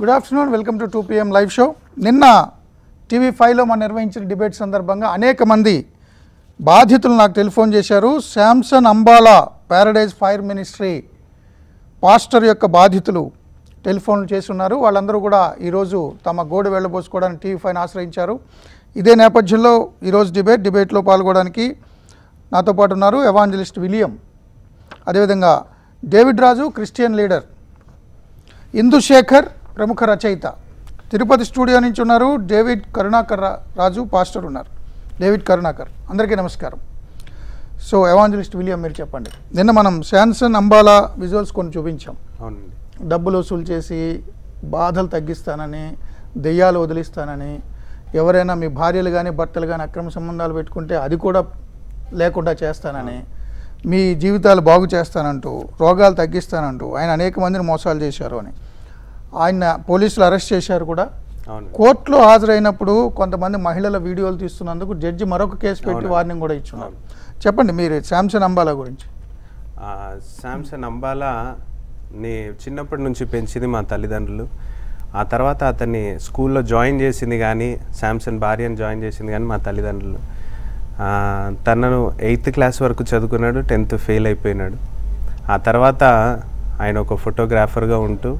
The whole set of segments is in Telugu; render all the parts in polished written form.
Good afternoon, welcome to 2 PM live show. నిన్న TV5లో మనం నిర్వహించిన డిబేట్ సందర్భంగా అనేక మంది బాధితులు నాకు టెలిఫోన్ చేశారు. Samson Ambala paradise fire ministry pastor యొక్క బాధితులు టెలిఫోన్ చేసి ఉన్నారు. వాళ్ళందరూ కూడా ఈరోజు తమ గోడు వెళ్ళబోసుకోవడానికి TV5ని ఆశ్రయించారు. ఇదే నేపథ్యంలో ఈరోజు డిబేట్లో పాల్గొనడానికి నాతో పాటు ఉన్నారు ఎవాంజలిస్ట్ విలియం, అదేవిధంగా David Raju, Christian leader, Indushekar ప్రముఖ రచయిత, తిరుపతి స్టూడియో నుంచి ఉన్నారు డేవిడ్ కరుణాకర్ రాజు, పాస్టర్ ఉన్నారు డేవిడ్ కరుణాకర్. అందరికీ నమస్కారం. సో ఎవాంజలిస్ట్ విలియం, మీరు చెప్పండి, నిన్న మనం శాంసన్ అంబాలా విజువల్స్ కొన్ని చూపించాం. అవునండి, డబ్బులు వసూలు చేసి బాధలు తగ్గిస్తానని, దెయ్యాలు వదిలిస్తానని, ఎవరైనా మీ భార్యలు కానీ భర్తలు కానీ అక్రమ సంబంధాలు పెట్టుకుంటే అది కూడా లేకుండా చేస్తానని, మీ జీవితాలు బాగు చేస్తానంటూ, రోగాలు తగ్గిస్తానంటూ ఆయన అనేక మందిని మోసాలు చేశారు అని ఆయన పోలీసులు అరెస్ట్ చేశారు కూడా. కోర్టులో హాజరైనప్పుడు కొంతమంది మహిళల వీడియోలు తీస్తున్నందుకు జడ్జి మరొక కేసు పెట్టి వార్నింగ్ కూడా ఇచ్చున్నారు. చెప్పండి మీరు శాంసన్ అంబాలా గురించి. శాంసన్ అంబాలాని చిన్నప్పటి నుంచి పెంచింది మా తల్లిదండ్రులు. ఆ తర్వాత అతన్ని స్కూల్లో జాయిన్ చేసింది కానీ, శాంసన్ భార్యను జాయిన్ చేసింది కానీ మా తల్లిదండ్రులు. తనను 8th క్లాస్ వరకు చదువుకున్నాడు, 10th ఫెయిల్ అయిపోయినాడు. ఆ తర్వాత ఆయన ఒక ఫోటోగ్రాఫర్గా ఉంటూ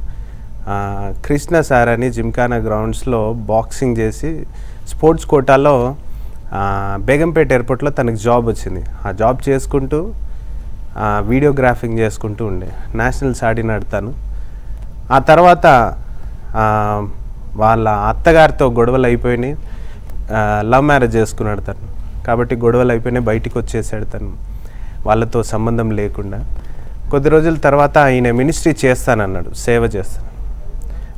కృష్ణ సార్ అని జిమ్ఖానా గ్రౌండ్స్లో బాక్సింగ్ చేసి స్పోర్ట్స్ కోటాలో బేగంపేట ఎయిర్పోర్ట్లో తనకు జాబ్ వచ్చింది. ఆ జాబ్ చేసుకుంటూ వీడియోగ్రాఫింగ్ చేసుకుంటూ ఉండే, నేషనల్స్ ఆడినాడు తను. ఆ తర్వాత వాళ్ళ అత్తగారితో గొడవలు అయిపోయినాయి, లవ్ మ్యారేజ్ చేసుకున్నాడు తను. కాబట్టి గొడవలు అయిపోయినాయి, బయటికి వచ్చేసాడు తను, వాళ్ళతో సంబంధం లేకుండా. కొద్ది రోజుల తర్వాత ఆయన మినిస్ట్రీ చేస్తానన్నాడు, సేవ చేస్తాను.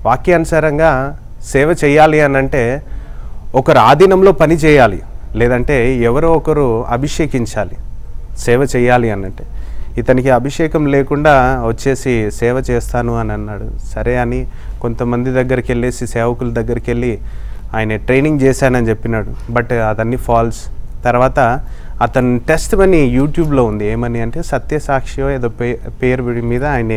వాక్యానుసారంగా సేవ చేయాలి అని అంటే ఒకరు ఆధీనంలో పని చేయాలి, లేదంటే ఎవరో ఒకరు అభిషేకించాలి సేవ చేయాలి అనంటే. ఇతనికి అభిషేకం లేకుండా వచ్చేసి సేవ చేస్తాను అని అన్నాడు. సరే అని కొంతమంది దగ్గరికి వెళ్ళేసి, సేవకుల దగ్గరికి వెళ్ళి ఆయన ట్రైనింగ్ చేశానని చెప్పినాడు. బట్ అతన్ని ఫాల్స్. తర్వాత అతని టెస్ట్ మనీ యూట్యూబ్లో ఉంది, ఏమని అంటే సత్యసాక్షియో ఏదో పేరు మీద ఆయన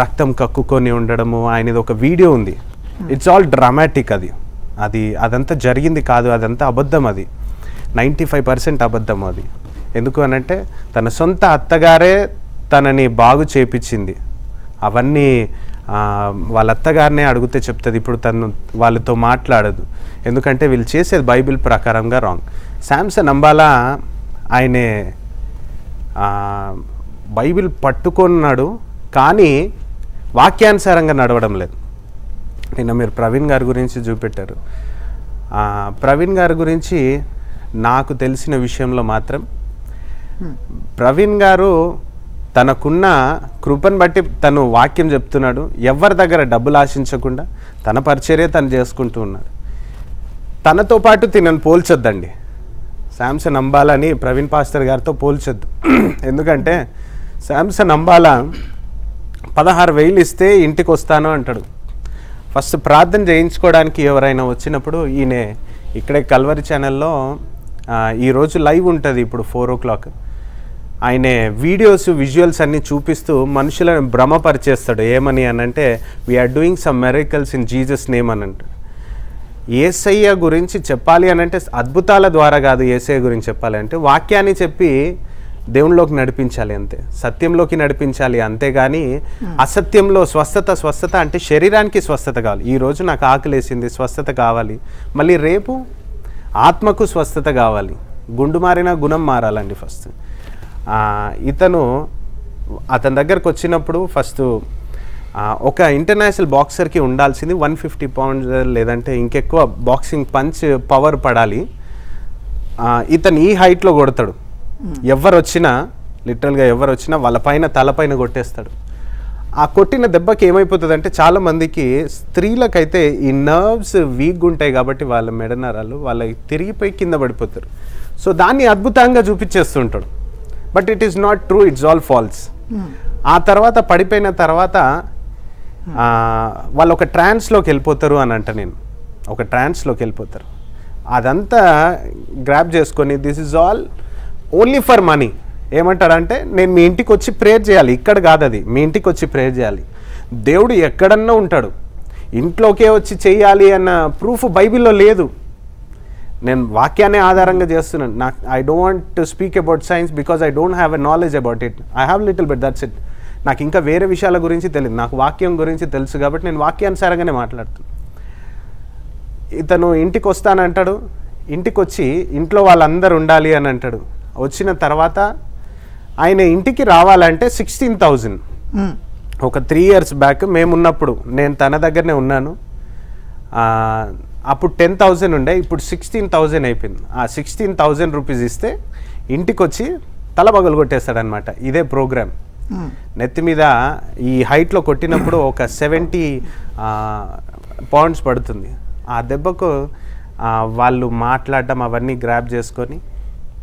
రక్తం కక్కుకొని ఉండడము, ఆయనది ఒక వీడియో ఉంది. It's all dramatic. అదంతా జరిగింది కాదు, అదంతా అబద్ధం. అది 95% అబద్ధం. అది ఎందుకు అనంటే తన సొంత అత్తగారే తనని బాగు చేపించింది. అవన్నీ వాళ్ళ అత్తగారినే అడిగితే చెప్తుంది. ఇప్పుడు తను వాళ్ళతో మాట్లాడదు, ఎందుకంటే వీళ్ళు చేసేది బైబిల్ ప్రకారంగా రాంగ్. శాంసన్ అంబాలా ఆయనే బైబిల్ పట్టుకున్నాడు, కానీ వాక్యానుసారంగా నడవడం లేదు. నిన్న మీరు ప్రవీణ్ గారి గురించి చూపెట్టారు. ప్రవీణ్ గారి గురించి నాకు తెలిసిన విషయంలో మాత్రం ప్రవీణ్ గారు తనకున్న కృపను బట్టి తను వాక్యం చెప్తున్నాడు. ఎవరి దగ్గర డబ్బులు ఆశించకుండా తన పరిచర్య తను చేసుకుంటూ ఉన్నాడు. తనతో పాటు తినను పోల్చొద్దండి, శాంసన్ అంబాలాని ప్రవీణ్ పాస్టర్ గారితో పోల్చొద్దు. ఎందుకంటే శాంసన్ అంబాలా 16,000 ఇస్తే ఇంటికి వస్తాను అంటాడు. ఫస్ట్ ప్రార్థన చేయించుకోవడానికి ఎవరైనా వచ్చినప్పుడు ఈయన ఇక్కడే కల్వరి ఛానల్లో ఈరోజు లైవ్ ఉంటుంది, ఇప్పుడు 4 o'clock. ఆయన వీడియోస్ విజువల్స్ అన్నీ చూపిస్తూ మనుషులను భ్రమపరిచేస్తాడు. ఏమని అనంటే we are doing some miracles in Jesus name అని అంటాడు. యేసయ్య గురించి చెప్పాలి అనంటే అద్భుతాల ద్వారా కాదు, యేసయ్య గురించి చెప్పాలి అంటే వాక్యాన్ని చెప్పి దేవునిలోకి నడిపించాలి, అంతే. సత్యంలోకి నడిపించాలి, అంతేగాని అసత్యంలో స్వస్థత అంటే శరీరానికి స్వస్థత కావాలి. ఈరోజు నాకు ఆకలి వేసింది, స్వస్థత కావాలి, మళ్ళీ రేపు ఆత్మకు స్వస్థత కావాలి. గుండు మారిన గుణం మారాలండి ఫస్ట్. అతని దగ్గరకు వచ్చినప్పుడు ఫస్ట్ ఒక ఇంటర్నేషనల్ బాక్సర్కి ఉండాల్సింది 150 pounds, లేదంటే ఇంకెక్కువ బాక్సింగ్ పంచ్ పవర్ పడాలి. ఇతను ఈ హైట్లో కొడతాడు, ఎవరు వచ్చినా లిటరల్గా ఎవరు వచ్చినా వాళ్ళ పైన తలపైన కొట్టేస్తాడు. ఆ కొట్టిన దెబ్బకి ఏమైపోతుందంటే చాలామందికి స్త్రీలకైతే ఈ నర్వ్స్ వీక్ ఉంటాయి కాబట్టి వాళ్ళ మెడనరాలు వాళ్ళకి తిరిగిపోయి కింద పడిపోతారు. సో దాన్ని అద్భుతంగా చూపించేస్తుంటాడు, but it is not true, it's all false. ఆ తర్వాత పడిపోయిన తర్వాత వాళ్ళు ఒక ట్రాన్స్లోకి వెళ్ళిపోతారు అని అంట. నేను ఒక ట్రాన్స్లోకి వెళ్ళిపోతారు, అదంతా గ్రాప్ చేసుకొని this is all only for money. ఏమంటాడంటే నేను మీ ఇంటికి వచ్చి ప్రేయర్ చేయాలి, ఇక్కడ కాదు, అది మీ ఇంటికి వచ్చి ప్రేయర్ చేయాలి. దేవుడు ఎక్కడన్నా ఉంటాడు, ఇంట్లోకే వచ్చి చేయాలి అన్న ప్రూఫ్ బైబిల్లో లేదు. నేను వాక్యాన్ని ఆధారంగా చేస్తున్నాను. నాకు I don't to speak about science because I don't have a knowledge about it. I have little bit, that's it. నాకు ఇంకా వేరే విషయాల గురించి తెలియదు, నాకు వాక్యం గురించి తెలుసు కాబట్టి నేను వాక్యానుసారంగానే మాట్లాడుతున్నాను. ఇతను ఇంటికి వస్తానంటాడు, ఇంటికి వచ్చి ఇంట్లో వాళ్ళందరూ ఉండాలి అని అంటాడు. వచ్చిన తర్వాత ఆయన ఇంటికి రావాలంటే 16,000. ఒక 3 years బ్యాక్ మేమున్నప్పుడు నేను తన దగ్గరనే ఉన్నాను. అప్పుడు 10,000 ఉండే, ఇప్పుడు 16,000 అయిపోయింది. ఆ 16,000 రూపీస్ ఇస్తే ఇంటికి వచ్చి తల పగలు కొట్టేస్తాడనమాట. ఇదే ప్రోగ్రామ్. నెత్తి మీద ఈ హైట్లో కొట్టినప్పుడు ఒక 70 pounds పడుతుంది. ఆ దెబ్బకు వాళ్ళు మాట్లాడటం అవన్నీ గ్రాప్ చేసుకొని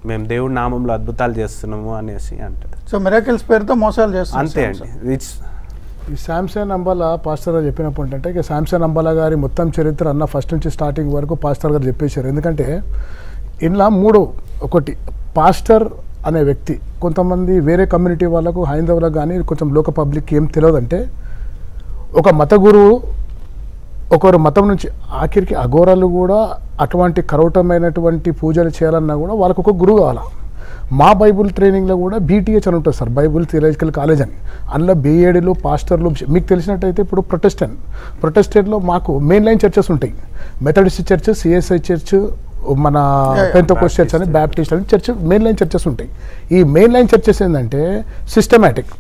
మేము దేవుడి నామంలో అద్భుతాలు చేస్తున్నాము అనేసి అంటారు. సో మిరాకిల్స్ పేరుతో మోసాలు చేస్తాం, అంతే అండి. ఈ శాంసన్ అంబాలా పాస్టర్ గారు చెప్పినప్పుడు ఏంటంటే, ఇక శాంసన్ అంబాలా గారి మొత్తం చరిత్ర అన్న ఫస్ట్ నుంచి స్టార్టింగ్ వరకు పాస్టర్ గారు చెప్పేశారు. ఎందుకంటే ఇలా 3, ఒకటి పాస్టర్ అనే వ్యక్తి కొంతమంది వేరే కమ్యూనిటీ వాళ్ళకు, హైందవులకు కానీ కొంచెం లోక పబ్లిక్ ఏం తెలియదంటే, ఒక మత గురువు ఒకరు మతం నుంచి ఆఖరికి అఘోరాలు కూడా అటువంటి కరోటమైనటువంటి పూజలు చేయాలన్నా కూడా వాళ్ళకు ఒక గురువు కావాలి. మా బైబుల్ ట్రైనింగ్లో కూడా BTH అని ఉంటుంది సార్, బైబుల్ థియలాజికల్ కాలేజ్ అని. అందులో B.Ed పాస్టర్లు మీకు తెలిసినట్టయితే ఇప్పుడు ప్రొటెస్టెంట్లో మాకు మెయిన్ లైన్ చర్చెస్ ఉంటాయి. మెథడిస్ట్ చర్చ్, CSI చర్చ్, మన పెంతెకోస్ట్ చర్చ్ అని, బ్యాప్టిస్ట్ అని చర్చ్, మెయిన్ లైన్ చర్చెస్ ఉంటాయి. ఈ మెయిన్ లైన్ చర్చెస్ ఏంటంటే సిస్టమాటిక్.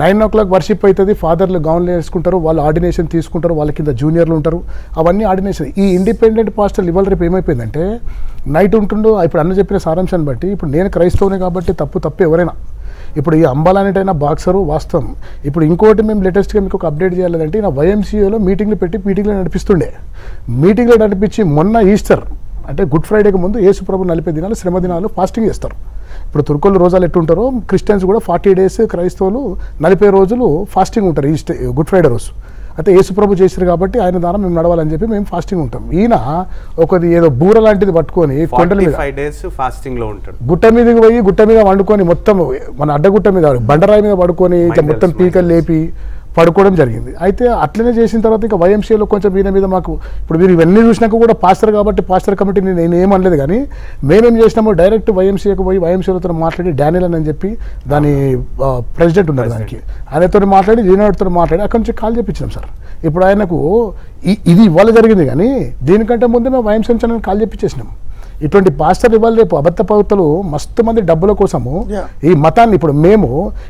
9 o'clock వర్షిప్ అవుతుంది, ఫాదర్లు గౌన్లు వేసుకుంటారు, వాళ్ళు ఆర్డినేషన్ తీసుకుంటారు, వాళ్ళ కింద జూనియర్లు ఉంటారు, అవన్నీ ఆర్డినేషన్. ఈ ఇండిపెండెంట్ పాస్టర్లు ఇవాళ రేపు ఏమైపోయిందంటే నైట్ ఉంటుండో. ఇప్పుడు అన్న చెప్పిన సారాంశాన్ని బట్టి ఇప్పుడు నేను క్రైస్తవునే కాబట్టి తప్పు ఎవరైనా, ఇప్పుడు ఈ అంబాలనేటైనా బాక్సరు వాస్తవం. ఇప్పుడు ఇంకోటి మేము లేటెస్ట్గా మీకు ఒక అప్డేట్ చేయాలంటే, నా YMCAలో మీటింగ్లు పెట్టి మీటింగ్లు నడిపిస్తుండే, మీటింగ్లు నడిపించి మొన్న ఈస్టర్ అంటే గుడ్ ఫ్రైడేకి ముందు యేసుప్రభు 40 days శ్రమ దినాలు ఫాస్టింగ్ చేస్తారు. ఇప్పుడు తుర్కులు రోజాలు ఎట్టుంటారో క్రిస్టియన్స్ కూడా 40 days, క్రైస్తవులు 40 days ఫాస్టింగ్ ఉంటారు. గుడ్ ఫ్రైడే రోజు అయితే యేసుప్రభు చేశారు కాబట్టి ఆయన ద్వారా మేము నడవాలని చెప్పి మేము ఫాస్టింగ్ ఉంటాం. ఈయన ఒకది ఏదో బూర లాంటిది పట్టుకొని కొండల మీద, గుట్ట మీదకి పోయి గుట్ట మీద వండుకొని, మొత్తం మన అడ్డగుట్ట మీద బండరాయి మీద పడుకొని మొత్తం పీకలు లేపి పడుకోవడం జరిగింది. అయితే అట్లనే చేసిన తర్వాత ఇంకా YMCAలో కొంచెం దీని మీద మాకు, ఇప్పుడు మీరు ఇవన్నీ చూసినాక కూడా పాస్టర్ కాబట్టి పాస్టర్ కమిటీ నేను ఏమనలేదు, కానీ మేమేం చేసినామో డైరెక్ట్ YMCAకు పోయి YMCAతో మాట్లాడి, డానియల్ అని చెప్పి దాని ప్రెసిడెంట్ ఉన్నారు, దానికి ఆయనతో మాట్లాడి జీనాడుతో మాట్లాడి అక్కడి నుంచి కాల్ చెప్పించాం సార్. ఇప్పుడు ఆయనకు ఇది ఇవాళ జరిగింది, కానీ దీనికంటే ముందే మేము YMCA ఛానల్ కాల్ చెప్పించేసినాం. ఇటువంటి పాస్టర్లు ఇవ్వాలి రేపు అబద్ధ పౌరులు మస్తు మంది డబ్బుల కోసము ఈ మతాన్ని.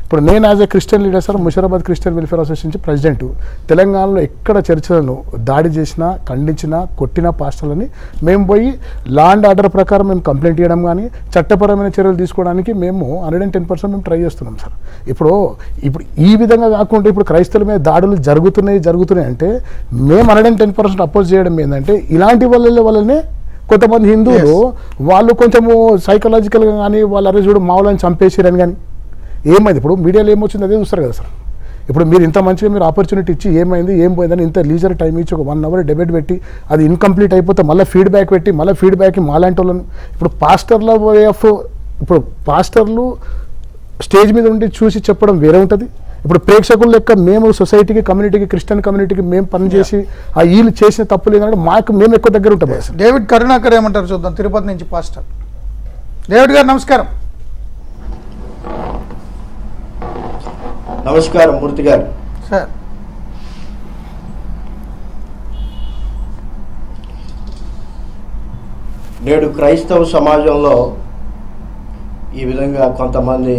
ఇప్పుడు నేను as a Christian leader sir, Musheerabad Christian welfare association president, తెలంగాణలో ఎక్కడ చర్చలను దాడి చేసినా, ఖండించినా, కొట్టినా పాస్టర్లని మేము పోయి లా అండ్ ఆర్డర్ ప్రకారం మేము కంప్లైంట్ చేయడం కానీ చట్టపరమైన చర్యలు తీసుకోవడానికి మేము 110% మేము ట్రై చేస్తున్నాం సార్. ఇప్పుడు ఈ విధంగా కాకుండా ఇప్పుడు క్రైస్తవుల మీద దాడులు జరుగుతున్నాయి అంటే మేము 110% అపోజ్ చేయడం ఏంటంటే, ఇలాంటి వల్లనే కొంతమంది హిందువులు వాళ్ళు కొంచెము సైకలాజికల్గా కానీ వాళ్ళ అరే చూడు మావులని చంపేసారని కానీ ఏమైంది, ఇప్పుడు మీడియాలో ఏమొచ్చింది అదే చూస్తారు కదా సార్. ఇప్పుడు మీరు ఇంత మంచిగా మీరు ఆపర్చునిటీ ఇచ్చి ఏమైంది ఏం పోయిందని ఇంత లీజర్ టైం ఇచ్చి ఒక 1 hour డిబేట్ పెట్టి అది ఇన్కంప్లీట్ అయిపోతే మళ్ళీ ఫీడ్బ్యాక్ పెట్టి మళ్ళీ ఫీడ్బ్యాక్ మాలాంటి వాళ్ళను. ఇప్పుడు పాస్టర్లు స్టేజ్ మీద ఉండి చూసి చెప్పడం వేరే ఉంటుంది. ఇప్పుడు ప్రేక్షకుల లెక్క మేము సొసైటీకి, కమ్యూనిటీకి, క్రిస్టియన్ కమ్యూనిటీకి మేము పనిచేసి వీళ్ళు చేసిన తప్పు లేదంటే మాకు మేము ఎక్కువ దగ్గర ఉంటాం. డేవిడ్ కరుణాకర్ ఏమంటారు చూద్దాం, తిరుపతి నుంచి పాస్టర్. డేవిడ్ గారు నమస్కారం. నమస్కారం మూర్తి గారు సార్. నేడు క్రైస్తవ సమాజంలో ఈ విధంగా కొంతమంది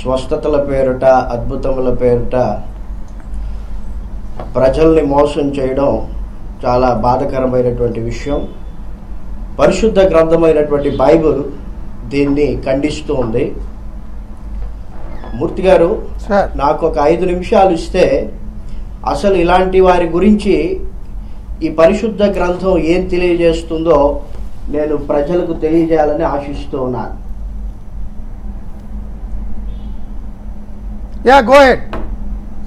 స్వస్థతల పేరుట, అద్భుతముల పేరుట ప్రజల్ని మోసం చేయడం చాలా బాధకరమైనటువంటి విషయం. పరిశుద్ధ గ్రంథమైనటువంటి బైబుల్ దీన్ని ఖండిస్తూ ఉంది. మూర్తి గారు, నాకు ఒక 5 నిమిషాలు ఇస్తే అసలు ఇలాంటి వారి గురించి ఈ పరిశుద్ధ గ్రంథం ఏం తెలియజేస్తుందో నేను ప్రజలకు తెలియజేయాలని ఆశిస్తూ ఉన్నాను.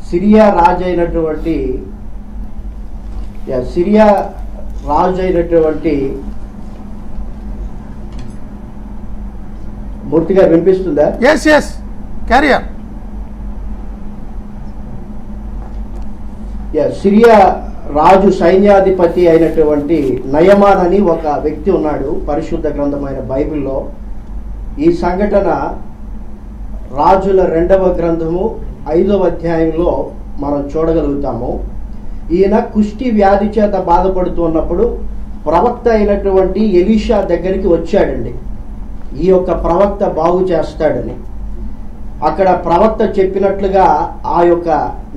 సిరియా రాజైనటువంటి మూర్తిగా వినిపిస్తుందా? సిరియా రాజు సైన్యాధిపతి అయినటువంటి నయమాన్ అని ఒక వ్యక్తి ఉన్నాడు. పరిశుద్ధ గ్రంథమైన బైబిల్లో ఈ సంఘటన రాజుల రెండవ గ్రంథము 5వ అధ్యాయంలో మనం చూడగలుగుతాము. ఈయన కుష్టి వ్యాధి చేత బాధపడుతున్నప్పుడు ప్రవక్త అయినటువంటి ఎలీషా దగ్గరికి వచ్చాడండి, ఈ యొక్క ప్రవక్త బాగు చేస్తాడని. అక్కడ ప్రవక్త చెప్పినట్లుగా ఆ యొక్క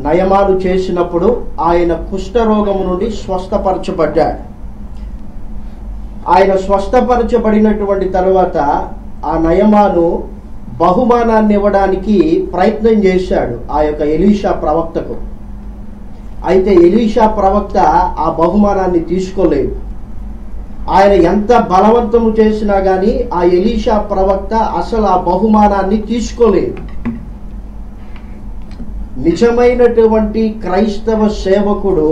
నయమాలు చేసినప్పుడు ఆయన కుష్ఠరోగము నుండి స్వస్థపరచబడ్డాడు. ఆయన స్వస్థపరచబడినటువంటి తర్వాత ఆ నయమాను బహుమానాన్ని ఇవ్వడానికి ప్రయత్నం చేశాడు ఆ యొక్క ఎలీషా ప్రవక్తకు. అయితే ఎలీషా ప్రవక్త ఆ బహుమానాన్ని తీసుకోలేదు. ఆయన ఎంత బలవంతము చేసినా కానీ ఆ ఎలీషా ప్రవక్త అసలు ఆ బహుమానాన్ని తీసుకోలేదు. నిజమైనటువంటి క్రైస్తవ సేవకుడు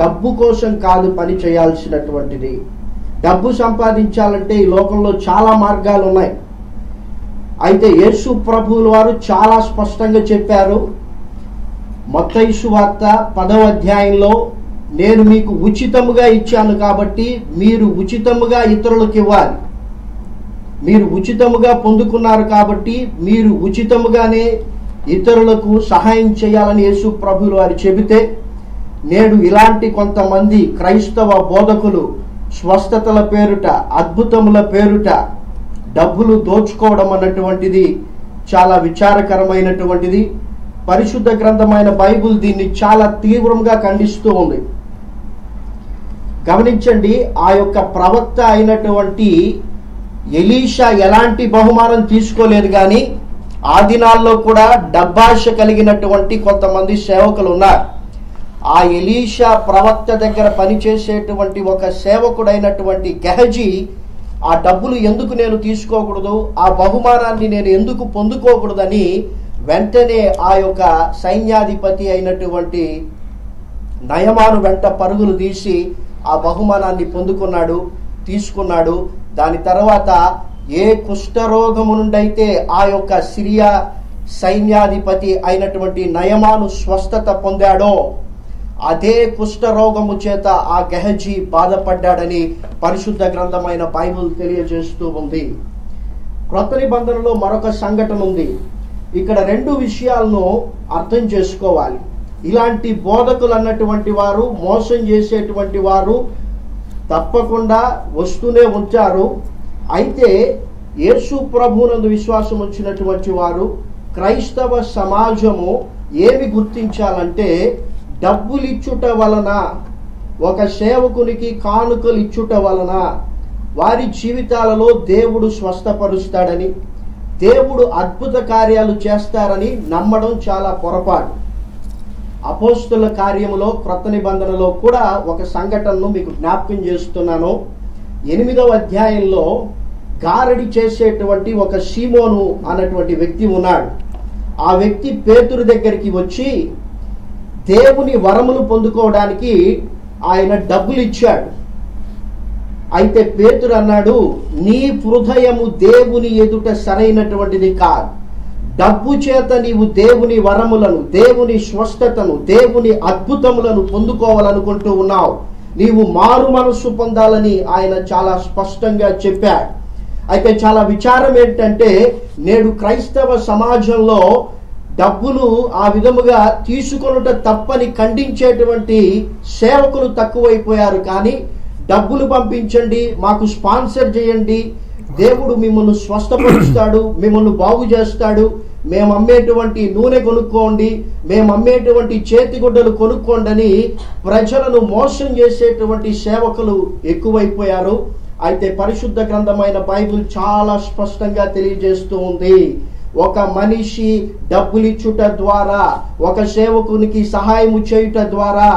డబ్బు కోసం కాదు పని చేయాల్సినటువంటిది. డబ్బు సంపాదించాలంటే ఈ లోకంలో చాలా మార్గాలు ఉన్నాయి. అయితే యేసు ప్రభువుల వారు చాలా స్పష్టంగా చెప్పారు. మత్తయి సువార్త 10వ అధ్యాయంలో నేను మీకు ఉచితముగా ఇచ్చాను కాబట్టి మీరు ఉచితముగా ఇతరులకు ఇవ్వాలి, మీరు ఉచితముగా పొందుకున్నారు కాబట్టి మీరు ఉచితముగానే ఇతరులకు సహాయం చేయాలని యేసు ప్రభువుల వారు చెబితే, నేడు ఇలాంటి కొంతమంది క్రైస్తవ బోధకులు స్వస్థతల పేరుట, అద్భుతముల పేరుట డబ్బులు దోచుకోవడం అన్నటువంటిది చాలా విచారకరమైనటువంటిది. పరిశుద్ధ గ్రంథమైన బైబుల్ దీన్ని చాలా తీవ్రంగా ఖండిస్తూ ఉంది. గమనించండి, ఆ యొక్క ప్రవక్త అయినటువంటి ఎలీషా ఎలాంటి బహుమానం తీసుకోలేదు. కానీ ఆ దినాల్లో కూడా డబ్బాశ కలిగినటువంటి కొంతమంది సేవకులు ఉన్నారు. ఆ ఎలీషా ప్రవక్త దగ్గర పనిచేసేటువంటి ఒక సేవకుడైనటువంటి గెహజీ ఆ డబ్బులు ఎందుకు నేను తీసుకోకూడదు, ఆ బహుమానాన్ని నేను ఎందుకు పొందుకోకూడదని వెంటనే ఆ యొక్క సైన్యాధిపతి అయినటువంటి నయమాను వెంట పరుగులు తీసి ఆ బహుమానాన్ని పొందుకున్నాడు, తీసుకున్నాడు. దాని తర్వాత ఏ కుష్ఠరోగము నుండి అయితే ఆ యొక్క సిరియా సైన్యాధిపతి అయినటువంటి నయమాను స్వస్థత పొందాడో అదే కుష్ఠరోగము చేత ఆ గెహజీ బాధపడ్డాడని పరిశుద్ధ గ్రంథమైన బైబిల్ తెలియజేస్తూ ఉంది. క్రొత్త నిబంధనలో మరొక సంఘటన ఉంది. ఇక్కడ రెండు విషయాలను అర్థం చేసుకోవాలి. ఇలాంటి బోధకులు అన్నటువంటి వారు, మోసం చేసేటువంటి వారు తప్పకుండా వస్తూనే ఉంటారు. అయితే యేసు ప్రభువునందు విశ్వాసం వచ్చినటువంటి వారు, క్రైస్తవ సమాజము ఏమి గుర్తించాలంటే డబ్బులు ఇచ్చుట వలన, ఒక సేవకునికి కానుకలు ఇచ్చుట వలన వారి జీవితాలలో దేవుడు స్వస్థపరుస్తాడని, దేవుడు అద్భుత కార్యాలు చేస్తారని నమ్మడం చాలా పొరపాటు. అపోస్తుల కార్యములో క్రొత్త నిబంధనలో కూడా ఒక సంఘటనను మీకు జ్ఞాపకం చేస్తున్నాను. 8వ అధ్యాయంలో గారడి చేసేటువంటి ఒక సీమోను అన్నటువంటి వ్యక్తి ఉన్నాడు. ఆ వ్యక్తి పేతురు దగ్గరికి వచ్చి దేవుని వరములు పొందుకోవడానికి ఆయన డబ్బులు ఇచ్చాడు. అయితే పేతురు అన్నాడు, నీ హృదయము దేవుని ఎదుట సరైనటువంటిది కాదు. డబ్బు చేత నీవు దేవుని వరములను, దేవుని స్వస్థతను, దేవుని అద్భుతములను పొందుకోవాలనుకుంటూ ఉన్నావు. నీవు మారు మనస్సు పొందాలని ఆయన చాలా స్పష్టంగా చెప్పాడు. అయితే చాలా విచారం ఏంటంటే నేడు క్రైస్తవ సమాజంలో డబ్బులు ఆ విధముగా తీసుకొనుట తప్పని ఖండించేటువంటి సేవకులు తక్కువైపోయారు. కానీ డబ్బులు పంపించండి, మాకు స్పాన్సర్ చేయండి, దేవుడు మిమ్మల్ని స్వస్థపరుస్తాడు, మిమ్మల్ని బాగు చేస్తాడు, మేము అమ్మేటువంటి నూనె కొనుక్కోండి, మేము అమ్మేటువంటి చేతిగుడ్డలు కొనుక్కోండి అని ప్రజలను మోసం చేసేటువంటి సేవకులు ఎక్కువైపోయారు. అయితే పరిశుద్ధ గ్రంథమైన బైబిల్ చాలా స్పష్టంగా తెలియజేస్తూ ఉంది, ఒక మనిషి డబ్బులిచ్చుట ద్వారా, ఒక సేవకునికి సహాయము చేయుట ద్వారా,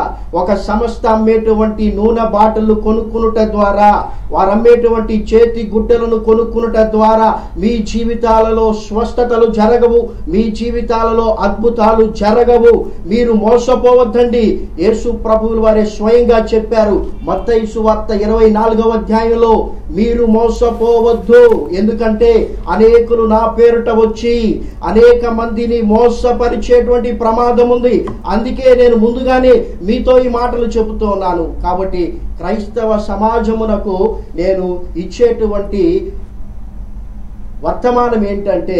ఒక సంస్థ అమ్మేటువంటి నూనె బాటిళ్లు కొనుక్కునుట ద్వారా, వారు అమ్మేటువంటి చేతి గుడ్డలను కొనుక్కునుట ద్వారా మీ జీవితాలలో స్వస్థతలు జరగవు, మీ జీవితాలలో అద్భుతాలు జరగవు, మీరు మోసపోవద్దండి. యేసు ప్రభువులు వారే స్వయంగా చెప్పారు. మత్తయి సువార్త 24వ అధ్యాయంలో మీరు మోసపోవద్దు, ఎందుకంటే అనేకులు నా పేరుట వచ్చి వచ్చి అనేక మందిని మోసపరిచేటువంటి ప్రమాదం ఉంది. అందుకే నేను ముందుగానే మీతో ఈ మాటలు చెబుతున్నాను. కాబట్టి క్రైస్తవ సమాజమునకు నేను ఇచ్చేటువంటి వర్తమానం ఏంటంటే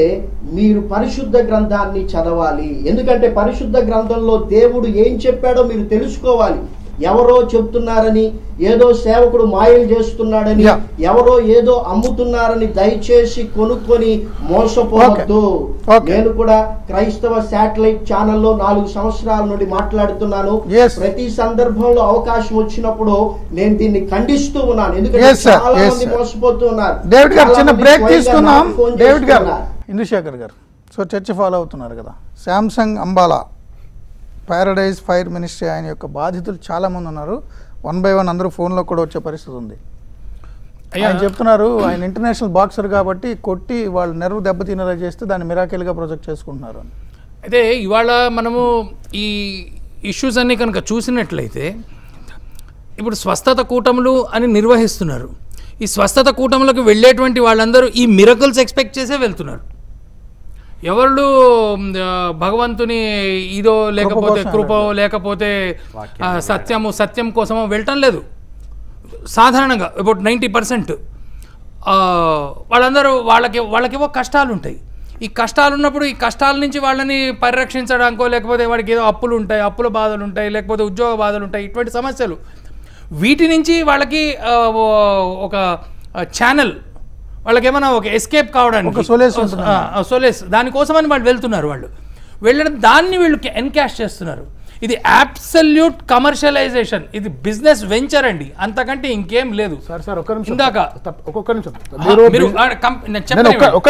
మీరు పరిశుద్ధ గ్రంథాన్ని చదవాలి. ఎందుకంటే పరిశుద్ధ గ్రంథంలో దేవుడు ఏం చెప్పాడో మీరు తెలుసుకోవాలి. ఎవరో చెప్తున్నారని, ఏదో సేవకుడు మాయలు చేస్తున్నాడని, ఎవరో ఏదో అమ్ముతున్నారని దయచేసి కొనుక్కొని మోసపోవద్దు. నేను కూడా క్రైస్తవ శాటిలైట్ ఛానల్లో 4 సంవత్సరాల నుండి మాట్లాడుతున్నాను. ప్రతి సందర్భంలో అవకాశం వచ్చినప్పుడు నేను దీన్ని ఖండిస్తూ ఉన్నాను. ఎందుకంటే చాలా మంది మోసపోతూ ఉన్నారు. సో చర్చ ఫాలో అవుతున్నారు కదా. Samsung Ambala paradise fire ministry ఆయన యొక్క బాధితులు చాలామంది ఉన్నారు. 1 బై 1 అందరూ ఫోన్లో కూడా వచ్చే పరిస్థితి ఉంది. ఆయన చెప్తున్నారు, ఆయన ఇంటర్నేషనల్ బాక్సర్ కాబట్టి కొట్టి వాళ్ళు నెర్వ్ దెబ్బతినేలా చేస్తే దాన్ని మిరాకిల్గా ప్రొజెక్ట్ చేసుకుంటున్నారు. అయితే ఇవాళ మనము ఈ ఇష్యూస్ అన్నీ కనుక చూసినట్లయితే ఇప్పుడు స్వస్థత కూటములు అని నిర్వహిస్తున్నారు. ఈ స్వస్థత కూటములకు వెళ్ళేటువంటి వాళ్ళందరూ ఈ మిరకల్స్ ఎక్స్పెక్ట్ చేసే వెళ్తున్నారు. ఎవరు భగవంతుని ఇదో లేకపోతే కృప లేకపోతే సత్యము సత్యం కోసమో వెళ్ళటం లేదు. సాధారణంగా అబౌట్ 90% వాళ్ళందరూ వాళ్ళకేవో కష్టాలు ఉంటాయి. ఈ కష్టాలు ఉన్నప్పుడు ఈ కష్టాల నుంచి వాళ్ళని పరిరక్షించడానికో లేకపోతే వాడికి ఏదో అప్పులు ఉంటాయి, అప్పుల బాధలు ఉంటాయి, లేకపోతే ఉద్యోగ బాధలు ఉంటాయి, ఇటువంటి సమస్యలు. వీటి నుంచి వాళ్ళకి ఒక ఛానల్, వాళ్ళకేమైనా ఒక ఎస్కేప్ కావడానికి సోలేస్ దానికోసమని వాళ్ళు వెళ్తున్నారు. వాళ్ళు వెళ్ళడం దాన్ని వీళ్ళు ఎన్కాష్ చేస్తున్నారు. ఇది అబ్సల్యూట్ కమర్షియలైజేషన్, ఇది బిజినెస్ వెంచర్ అండి, అంతకంటే ఇంకేం లేదు. ఒక్క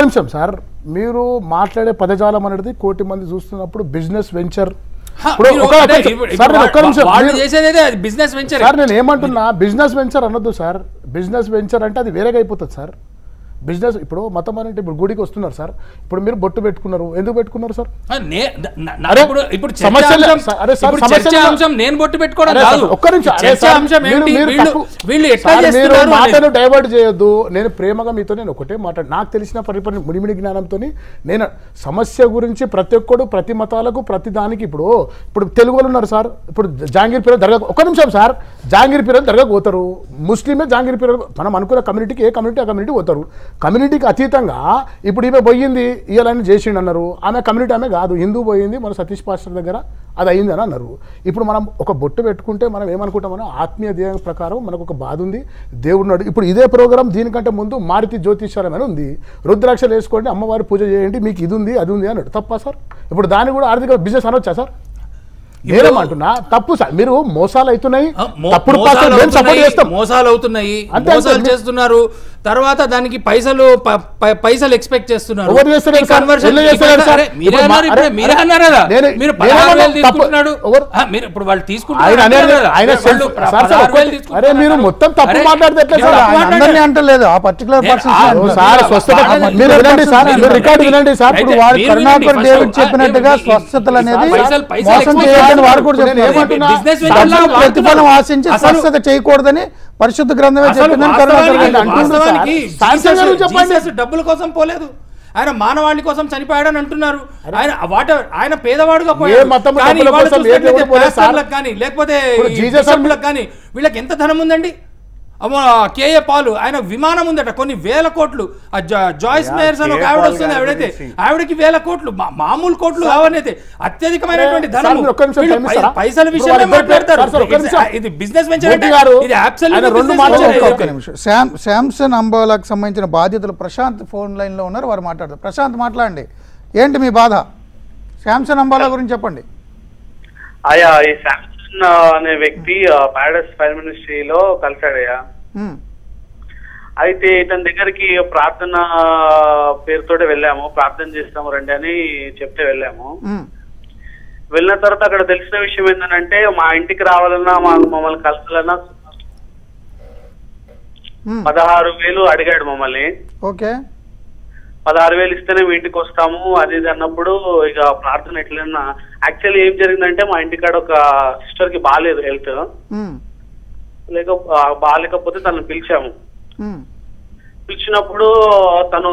నిమిషం సార్, మీరు మాట్లాడే పదజాలం అనేది కోటి మంది చూస్తున్నప్పుడు బిజినెస్ వెంచర్. నేను ఏమంటున్నా, బిజినెస్ వెంచర్ అనొద్దు సార్. బిజినెస్ వెంచర్ అంటే అది వేరేగా అయిపోతుంది సార్. బిజినెస్ ఇప్పుడు మతం అంటే ఇప్పుడు గుడికి వస్తున్నారు సార్. ఇప్పుడు మీరు బొట్టు పెట్టుకున్నారు, ఎందుకు పెట్టుకున్నారు సార్? మాటను డైవర్ట్ చేయొద్దు. నేను ప్రేమగా మీతో నేను ఒకటే మాట, నాకు తెలిసిన పరిపరి ముడిమిడి జ్ఞానంతో నేను సమస్య గురించి ప్రతి ఒక్కడు ప్రతి మతాలకు ప్రతి దానికి ఇప్పుడు తెలుగు వాళ్ళు ఉన్నారు సార్. ఇప్పుడు జాంగీర్ పీర దర్గా, ఒక్క నిమిషం సార్, జాంగీర్ పీర దర్గా పోతారు. ముస్లిమే జాంగీర్ పీర, మనం అనుకున్న కమ్యూనిటీకి ఏ కమ్యూనిటీ ఆ కమ్యూనిటీ పోతారు. కమ్యూనిటీకి అతీతంగా ఇప్పుడు ఈమె పోయింది ఇయ్యాలని చేసిండు అన్నారు. ఆమె కమ్యూనిటీ ఆమె కాదు, హిందూ పోయింది మన సతీష్ పాస్టర్ దగ్గర అది అయ్యింది అని అన్నారు. ఇప్పుడు మనం ఒక బొట్టు పెట్టుకుంటే మనం ఏమనుకుంటామని ఆత్మీయ ధ్యేయం ప్రకారం మనకు ఒక బాధ ఉంది, దేవుడున్నాడు. ఇప్పుడు ఇదే ప్రోగ్రామ్ దీనికంటే ముందు మారుతి జ్యోతిష్యం అని ఉంది, రుద్రాక్షలు వేసుకోండి, అమ్మవారి పూజ చేయండి, మీకు ఇది ఉంది అది ఉంది అన్నాడు. తప్ప సార్? ఇప్పుడు దాన్ని కూడా ఆర్థిక బిజినెస్ అనొచ్చా సార్? నేనేమంటున్నా తప్పు సార్. మీరు మోసాలు అవుతున్నాయి, మోసాలు అవుతున్నాయి, మోసాలు చేస్తున్నారు. తర్వాత దానికి పైసలు ఎక్స్పెక్ట్ చేస్తున్నారు. ఇప్పుడు వాళ్ళు తీసుకున్నట్టుగా స్వస్థతలు అనేది ప్రతిఫలం ఆశించి స్వస్థత చేయకూడదని పరిశుద్ధ గ్రంథమే చెప్పిందని. డబ్బుల కోసం పోలేదు, ఆయన మానవాళి కోసం చనిపోయాడని అంటున్నారు. ఆయన ఆయన పేదవాడుగా పోయాడు కానీ లేకపోతే వీళ్ళకి ఎంత ధనం ఉందండి? కేఏ పాలు ఆయన విమానం ఉందట, కొన్ని వేల కోట్లు. జాయిస్ మేయర్స్ అని ఒక ఆవిడ వస్తుంది, ఆవిడైతే ఆవిడకి వేల కోట్లు, మామూలు కోట్లు కావనైతే అత్యధికమైనటువంటి ధనం. పైసల విషయంలో మాట్లాడతారు. ఇది బిజినెస్ వెంచర్ అంటే శాంసన్ అంబాలాకు సంబంధించిన బాధితులు ప్రశాంత్ ఫోన్ లైన్ లో ఉన్నారు, వారు మాట్లాడతారు. ప్రశాంత్, మాట్లాడండి, ఏంటి మీ బాధ? శాంసన్ అంబాలా గురించి చెప్పండి. అనే వ్యక్తి ప్యారడైస్ ఫైర్ మినిస్ట్రీలో కలిసాడయ్యా. అయితే ఇతని దగ్గరికి ప్రార్థన పేరుతో వెళ్ళాము, ప్రార్థన చేస్తాము రండి అని చెప్తే వెళ్ళాము. వెళ్ళిన తర్వాత అక్కడ తెలిసిన విషయం ఏంటంటే మా ఇంటికి రావాలన్నా మమ్మల్ని కలసాలన్నా 16,000 అడిగాడు మమ్మల్ని. 16,000 ఇస్తేనే మీ ఇంటికి వస్తాము అది ఇది అన్నప్పుడు ఇక ప్రార్థన ఎట్లన్నా. యాక్చువల్లీ ఏం జరిగిందంటే మా ఇంటికాడ ఒక సిస్టర్ కి బాగాలేదు హెల్త్, లేకపోతే తను పిలిచాము. చూసినప్పుడు తను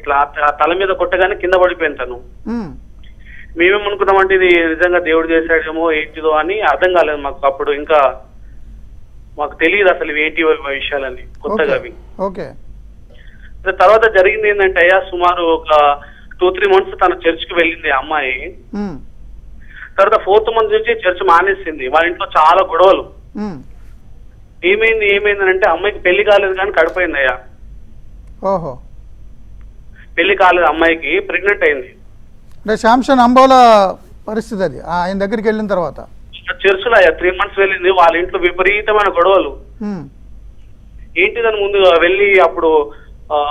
ఇట్లా తల మీద కొట్టగానే కింద పడిపోయింది. తను మేమేమనుకున్నామంటే ఇది నిజంగా దేవుడు చేశాడేమో ఏంటిదో అని అర్థం కాలేదు మాకు. అప్పుడు ఇంకా మాకు తెలియదు అసలు ఏంటి విషయాలని కొత్తగా అవి. తర్వాత జరిగింది ఏంటంటే అయ్యా సుమారు ఒక 2-3 months తన చర్చ్ కి వెళ్ళింది అమ్మాయి. తర్వాత 4th month నుంచి చర్చ్ మానేసింది. వాళ్ళ ఇంట్లో చాలా గొడవలు. ఏమైంది అంటే అమ్మాయికి పెళ్లి కాలేదు కానీ కడిపోయింది అయ్యా. పెళ్లి కాలేదు అమ్మాయికి, ప్రెగ్నెంట్ అయింది. శాంసన్ అంబోలా పరిస్థితి అది. ఆయన దగ్గరికి వెళ్ళిన తర్వాత చర్చ్ లో 3 months వెళ్ళింది. వాళ్ళ ఇంట్లో విపరీతమైన గొడవలు. ఏంటిదని ముందు వెళ్ళి అప్పుడు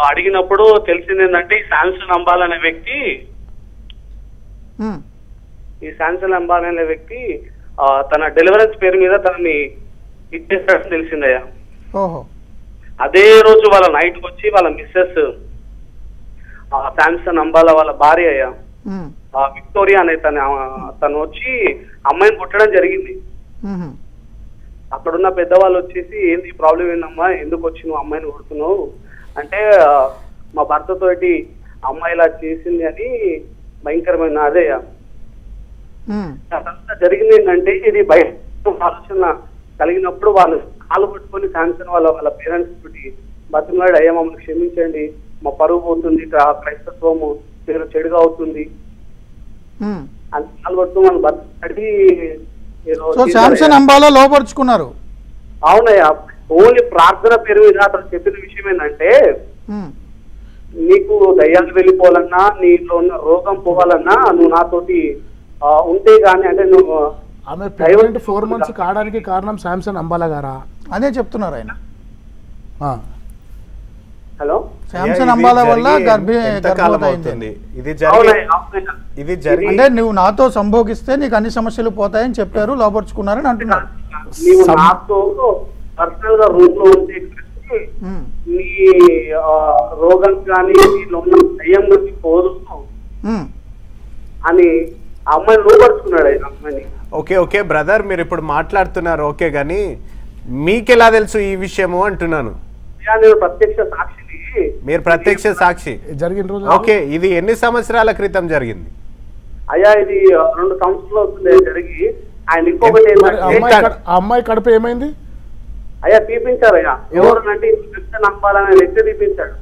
అడిగినప్పుడు తెలిసింది ఏంటంటే ఈ శాంసన్ అంబాల్ అనే వ్యక్తి తన డెలివరెన్స్ పేరు మీద తనని ఇచ్చేసాడని తెలిసిందయ్యా. అదే రోజు వాళ్ళ నైట్ వచ్చి వాళ్ళ మిస్సెస్ శాంసన్ అంబాల వాళ్ళ భార్య అయ్యా విక్టోరియా అనే తను వచ్చి అమ్మాయిని కొట్టడం జరిగింది. అక్కడున్న పెద్దవాళ్ళు వచ్చేసి ఏంది ప్రాబ్లం ఏందమ్మా, ఎందుకు వచ్చి నువ్వు అమ్మాయిని కొడుతున్నావు అంటే మా భర్తతోటి అమ్మాయి ఇలా చేసింది అని భయంకరమైన అదే అదంతా జరిగింది. ఏంటంటే ఇది బయట ఆలోచన కలిగినప్పుడు వాళ్ళు కాలు పట్టుకొని శాంసన్ వాళ్ళ పేరెంట్స్ తోటి బతిమలాడి అయ్యా మమ్మల్ని క్షమించండి, మా పరువు పోతుంది, క్రైస్తత్వము పేరు చెడుగా అవుతుంది అని కాలు పట్టుకొని వాళ్ళు బతిమలాడి శాంసన్ అంబాలా లోపరుచుకున్నారు. అవునయ్యా. ఓన్లీ ప్రార్థన పేరు మీద అతను చెప్పిన విషయం ఏంటంటే నీకు దయ్యాలు వెళ్ళిపోవాలన్నా, నీలో ఉన్న రోగం పోవాలన్నా నువ్వు నాతోటి ఉంటే గానీ అంటే నువ్వు ఆమె ప్రైవేట్ 4 months కావడానికి కారణం శాంసన్ అంబాలా గారా అదే చెప్తున్నారు ఆయన. హలో శాంసన్ అంబాలా వల్ల అంటే నువ్వు నాతో సంభోగిస్తే నీకు అన్ని సమస్యలు పోతాయని చెప్పారు, లోపరుచుకున్నారని అంటున్నారు. నువ్వు నాతో పర్సనల్ గా రూమ్ లో ఉంటే నీ రోగం కానీ నీలో ఉన్న దయ్యం నుంచి పోదు అని అమ్మాయిని లోపరుచుకున్నాడు ఆయన అమ్మాయిని. ఓకే ఓకే బ్రదర్, మీరు ఇప్పుడు మాట్లాడుతున్నారు ఓకే, కానీ మీకెలా తెలుసు ఈ విషయము అంటున్నాను. మీరు ప్రత్యక్ష సాక్షి. ఓకే, ఇది ఎన్ని సంవత్సరాల క్రితం జరిగింది అయ్యా? ఇది 2 సంవత్సరాలు జరిగి ఆయన ఇంకొకటి అమ్మాయి కడుపు ఏమైంది అయ్యా తీపించారు అయ్యా. ఎవరంటే నమ్మాలని వ్యక్తి తీపించాడు.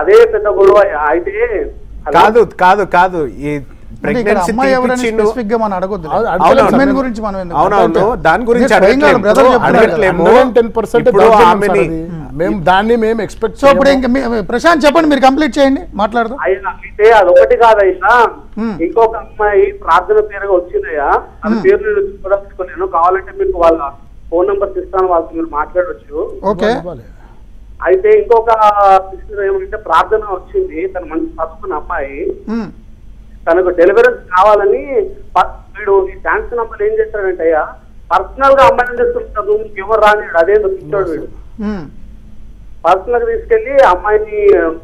అదే పెద్ద గొడవ అయితే కాదు కాదు కాదు ఈ ప్రశాంత్ చెప్పండి, మీరు కంప్లీట్ చేయండి మాట్లాడదాం. అయితే అదొకటి కాదయ్యా, ఇంకొక అమ్మాయి ప్రార్థన పేరుగా వచ్చిందయ్యా. అది పేరు నేను చూసుకోలేను, కావాలంటే మీకు వాళ్ళ ఫోన్ నెంబర్స్ ఇస్తాను, వాళ్ళతో మీరు మాట్లాడవచ్చు. అయితే ఇంకొక ఏమంటే ప్రార్థన వచ్చింది, తను మంచి చదువుకున్న అమ్మాయి, తనకు డెలివరెన్స్ కావాలని వీడు ఈ శాంసన్ అమ్మాయిలు ఏం చేస్తాడంటే అయ్యా పర్సనల్ గా అమ్మాయిని తీసుకుంటారు, ఎవరు రాని అదే చూస్తాడు వీడు. పర్సనల్ గా తీసుకెళ్లి అమ్మాయిని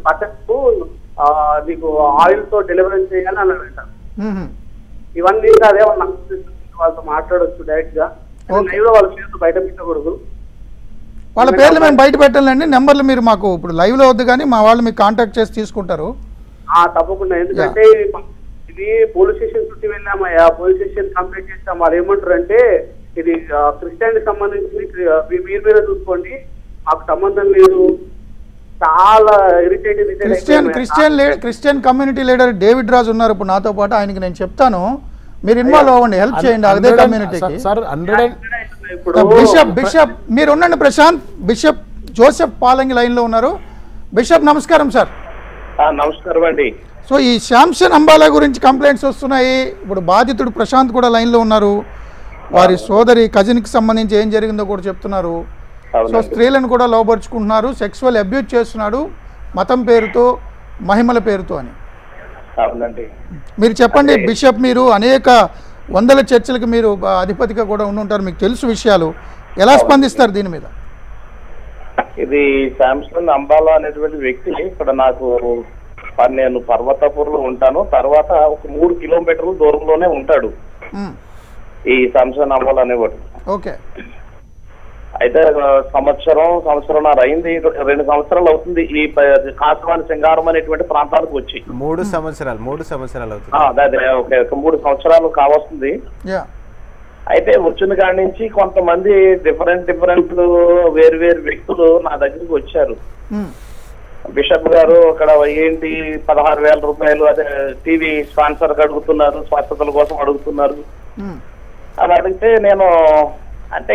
పట్టకు నీకు ఆయిల్ తో డెలివరెన్స్ చేయాలని అన్నాడంట. ఇవన్నీ అదే వాళ్ళు వాళ్ళతో మాట్లాడొచ్చు డైరెక్ట్ గా, లైవ్ లో వాళ్ళ పేరు బయట పెట్టకూడదు. వాళ్ళ పేర్లు మేము బయట పెట్టాలండి, నెంబర్లు మీరు మాకు ఇప్పుడు లైవ్ లో వద్దు కానీ మా వాళ్ళు మీకు కాంటాక్ట్ చేసి తీసుకుంటారు. తప్పకుండా, ఎందుకంటే ఇది పోలీస్ స్టేషన్ చుట్టూ వెళ్ళామయ్యా, పోలీస్ స్టేషన్ కంప్లైంట్ చేస్తాం. వాళ్ళు ఏమంటారు అంటే ఇది క్రిస్టియన్ కి సంబంధించి మీరు మీరే చూసుకోండి, మాకు సంబంధం లేదు. చాలా irritating. Christian community leader David Raj ఉన్నారు ఇప్పుడు నాతో పాటు, ఆయనకి నేను చెప్తాను మీరు ఇన్వాల్వ్ అవ్వండి, హెల్ప్ చేయండి అదే కమ్యూనిటీకి. బిషప్ మీరు ఉండండి Prashanth. Bishop Joseph Palangi line లో ఉన్నారు. బిషప్ నమస్కారం సార్. నమస్కారం అండి. సో ఈ శాంసన్ అంబాలా గురించి కంప్లైంట్స్ వస్తున్నాయి ఇప్పుడు. బాధితుడు ప్రశాంత్ కూడా లైన్ లో ఉన్నారు. వారి సోదరి కజిన్ కి సంబంధించి ఏం జరిగిందో కూడా చెప్తున్నారు. సో స్త్రీలను కూడా లోపరుచుకుంటున్నారు, సెక్సువల్ అబ్యూజ్ చేస్తున్నాడు మతం పేరుతో, మహిమల పేరుతో అని. మీరు చెప్పండి బిషప్, మీరు అనేక వందల చర్చలకు మీరు అధిపతిగా కూడా ఉండుంటారు, మీకు తెలుసు విషయాలు, ఎలా స్పందిస్తారు దీని మీద? ఇది శాంసన్ అంబాలా అనేటువంటి వ్యక్తి ఇక్కడ నాకు నేను పర్వతాపూర్ లో ఉంటాను, తర్వాత ఒక 3 కిలోమీటర్ల దూరంలోనే ఉంటాడు ఈ శాంసన్ అంబాలా అనేవాడు. అయితే సంవత్సరంన్నర అయింది, 2 సంవత్సరాలు అవుతుంది ఈ కాసవాని సింగారం అనేటువంటి ప్రాంతానికి వచ్చి. 3 సంవత్సరాలు అవుతుంది, 3 సంవత్సరాలు కావస్తుంది. అయితే వచ్చిన కాడి నుంచి కొంతమంది డిఫరెంట్ వేరు వ్యక్తులు నా దగ్గరికి వచ్చారు. బిషప్ గారు అక్కడ ఏంటి 16,000 రూపాయలు అదే టీవీ స్పాన్సర్ అడుగుతున్నారు, స్వస్థతల కోసం అడుగుతున్నారు అని అడిగితే నేను అంటే